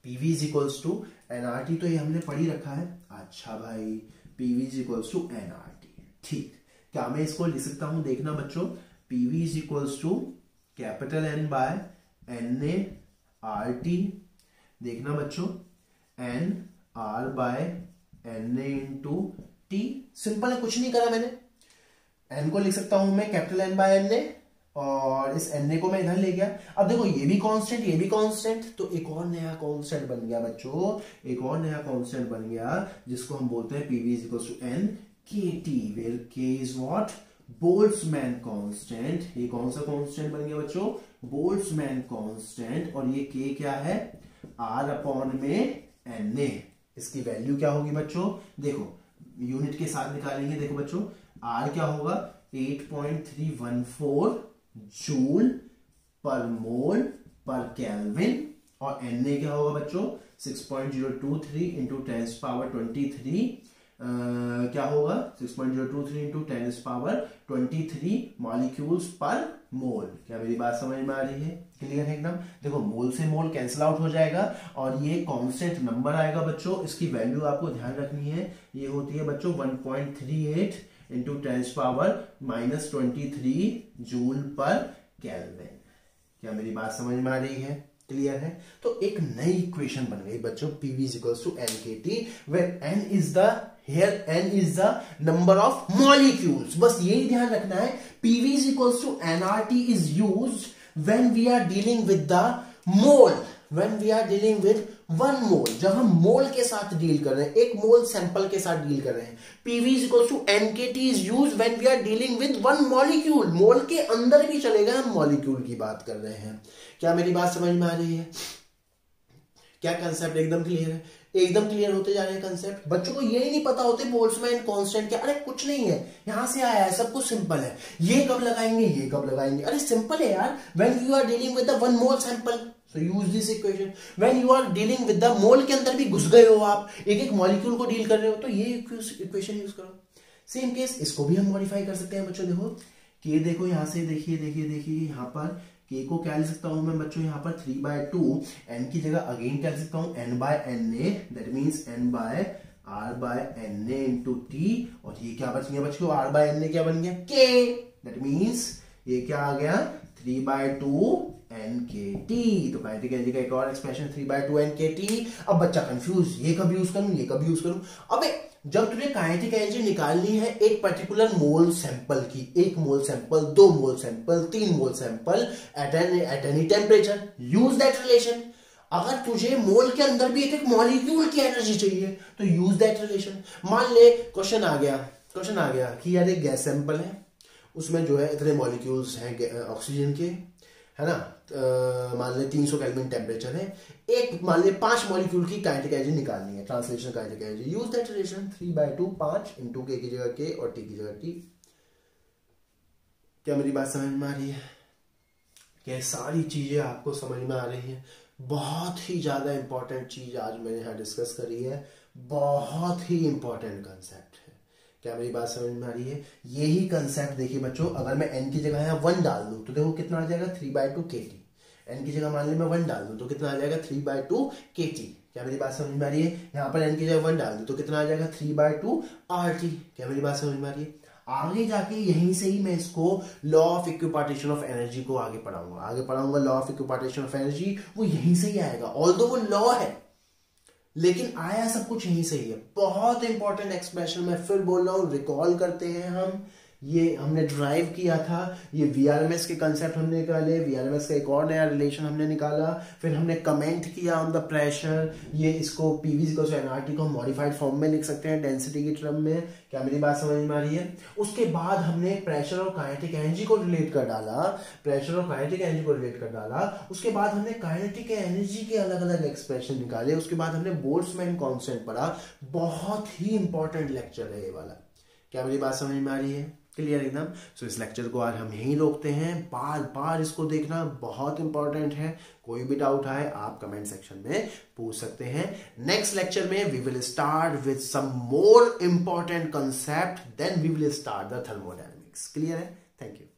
PV is equals to NRT तो ये हमने पढ़ी रखा है। अच्छा भाई PV is equals to NRT, ठीक। क्या मैं इसको लिख सकता हूं? देखना बच्चों, PV is equals to capital N by N A R T. देखना बच्चों N R by N A into T. Simple है, कुछ नहीं करा मैंने। एन को लिख सकता हूं मैं capital N by N A, और इस एन ए को मैं इधर ले गया। अब देखो ये भी कांस्टेंट, ये भी कांस्टेंट, तो एक और नया कांस्टेंट बन गया बच्चों, एक और नया कांस्टेंट बन गया जिसको हम बोलते हैं PV is equals to N K T, where K is what? Boltzmann constant. ये कौन सा कांस्टेंट बन गया बच्चों? Boltzmann constant. और ये के क्या है? आर अपॉन में एन ए। इसकी वैल्यू क्या होगी बच्चों? देखो यूनिट के साथ निकालेंगे। देखो बच्चों आर क्या होगा? आठ पॉइंट तीन एक चार जूल पर मोल पर केल्विन। और एन ए क्या होगा बच्चों? Six point zero two three into tens power twenty three. Uh, क्या होगा? Six point zero two three into tens power twenty three molecules per mole. क्या मेरी बात समझ में आ रही है? क्लियर है एकदम। देखो मोल से मोल कैंसिल आउट हो जाएगा और ये कांस्टेंट नंबर आएगा बच्चों। इसकी वैल्यू आपको ध्यान रखनी है, ये होती है बच्चों one point three eight into tens power minus twenty three joule per kelvin. क्या मेरी बात समझ में आ रही है? क्लियर है। तो एक नई इक्वेशन बन गई बच्चों, PV is equals to NKT, where N is the here N is the number of molecules. बस यही ध्यान रखना है। PV is equals to NRT is used when we are dealing with the mole, when we are dealing with one mole. जब हम मोल के साथ deal कर रहे हैं, एक मोल सैंपल के साथ डील कर रहे हैं, PV is equals to NKT is used when we are dealing with one molecule. Mole के अंदर भी चलेगा, हम मॉलिक्यूल की बात कर रहे हैं। क्या मेरी बात समझ में आ रही है? क्या कंसेप्ट एकदम क्लियर है? एकदम क्लियर होते जा रहे हैं कंसेप्ट। बच्चों को ये नहीं पता होते बोल्ट्जमैन कांस्टेंट क्या। अरे कुछ नहीं है, यहां से आया है, सब कुछ सिंपल है। ये कब लगाएंगे, ये कब लगाएंगे, अरे सिंपल है यार। When you are dealing with the one mole sample, so use this equation. When you are dealing with the mole, के अंदर भी घुस गए हो आप, एक एक मॉलिक्यूल को डील कर रहे हो, तो ये इक्वेशन यूज करो। सेम केस इसको भी हम मॉडिफाई कर सकते हैं बच्चों। देखो के देखो यहाँ से देखिए देखिए देखिए यहाँ पर के को क्या लिख सकता हूँ मैं बच्चों, यहाँ पर थ्री बाय टू एन की जगह अगेन क्या लिख सकता हूँ N by N A, that means N by R by N A into T. और ये क्या बच गया बच्चों, आर बाय एन ए क्या बन गया के, दैट मीन्स ये क्या आ गया three by two N K T. तो काइनेटिक एनर्जी का एक और expression three by two N K T. अब बच्चा कंफ्यूज, ये कब यूज करूँ ये कब यूज करूँ। अबे जब तुझे काइनेटिक एनर्जी निकालनी है एक पर्टिकुलर मोल सैंपल की, एक मोल सैंपल, दो मोल सैंपल, तीन mole sample at N at any temperature, use that relation. अगर तुझे मोल के अंदर भी एक एक मॉलिक्यूल की एनर्जी चाहिए तो यूज दैट रिलेशन। मान ले क्वेश्चन आ गया, क्वेश्चन आ गया कि यार एक गैस सैंपल है, उसमें जो है इतने मॉलिक्यूल्स हैं ऑक्सीजन के, है ना, तो मान लें तीन सौ केल्विन टेम्परेचर है, एक मान लें पांच मॉलिक्यूल की काइनेटिक एनर्जी निकालनी है, translation kinetic energy. Use that relation three by two पांच इंटू के की जगह के और टी की जगह टी। क्या मेरी बात समझ में आ रही है? क्या सारी चीजें आपको समझ में आ रही है? बहुत ही ज्यादा इंपॉर्टेंट चीज आज मैंने यहाँ डिस्कस करी है, बहुत ही इंपॉर्टेंट कंसेप्ट। क्या मेरी बात समझ में आ रही है? यही कंसेप्ट देखिए बच्चों, अगर मैं n की जगह यहाँ वन डाल दूं तो देखो कितना आ जाएगा three by two K T. N की जगह मान ली मैं वन डाल दूं तो कितना आ जाएगा three by two K T. क्या मेरी बात समझ में आ रही है? यहाँ पर n की जगह वन डाल दूं तो कितना आ जाएगा three by two R T. क्या मेरी बात समझ में आ रही है? आगे जाके यहीं से ही मैं इसको law of equipartition of energy को आगे पढ़ाऊंगा, आगे पढ़ाऊंगा law of equipartition of energy, वो यहीं से ही आएगा। ऑल्दो वो लॉ है लेकिन आया सब कुछ यहीं से ही है। बहुत इंपॉर्टेंट एक्सप्रेशन मैं फिर बोल रहा हूँ, रिकॉल करते हैं हम। ये हमने ड्राइव किया था, ये वी आर एम एस के कंसेप्ट हमने निकाले, वी आर एम एस का एक और नया रिलेशन हमने निकाला, फिर हमने कमेंट किया ऑन द प्रेशर। ये इसको पीवी इक्वल्स टू एनआरटी को मॉडिफाइड फॉर्म में लिख सकते हैं डेंसिटी के टर्म में। क्या मेरी बात समझ में आ रही है? उसके बाद हमने प्रेशर और काइनेटिक एनर्जी को रिलेट कर डाला, प्रेशर और काइनेटिक एनर्जी को रिलेट कर डाला। उसके बाद हमने काइनेटिक एनर्जी के अलग अलग एक्सप्रेशन निकाले। उसके बाद हमने बोल्ट्जमैन कांस्टेंट पढ़ा। बहुत ही इंपॉर्टेंट लेक्चर है ये वाला। क्या मेरी बात समझ में आ रही है? क्लियर एकदम। सो इस लेक्चर को आज हम यहीं रोकते हैं। बार बार इसको देखना बहुत इंपॉर्टेंट है। कोई भी डाउट आए आप कमेंट सेक्शन में पूछ सकते हैं। नेक्स्ट लेक्चर में we will start with some more important concept, then we will start the thermodynamics. Clear है? Thank you.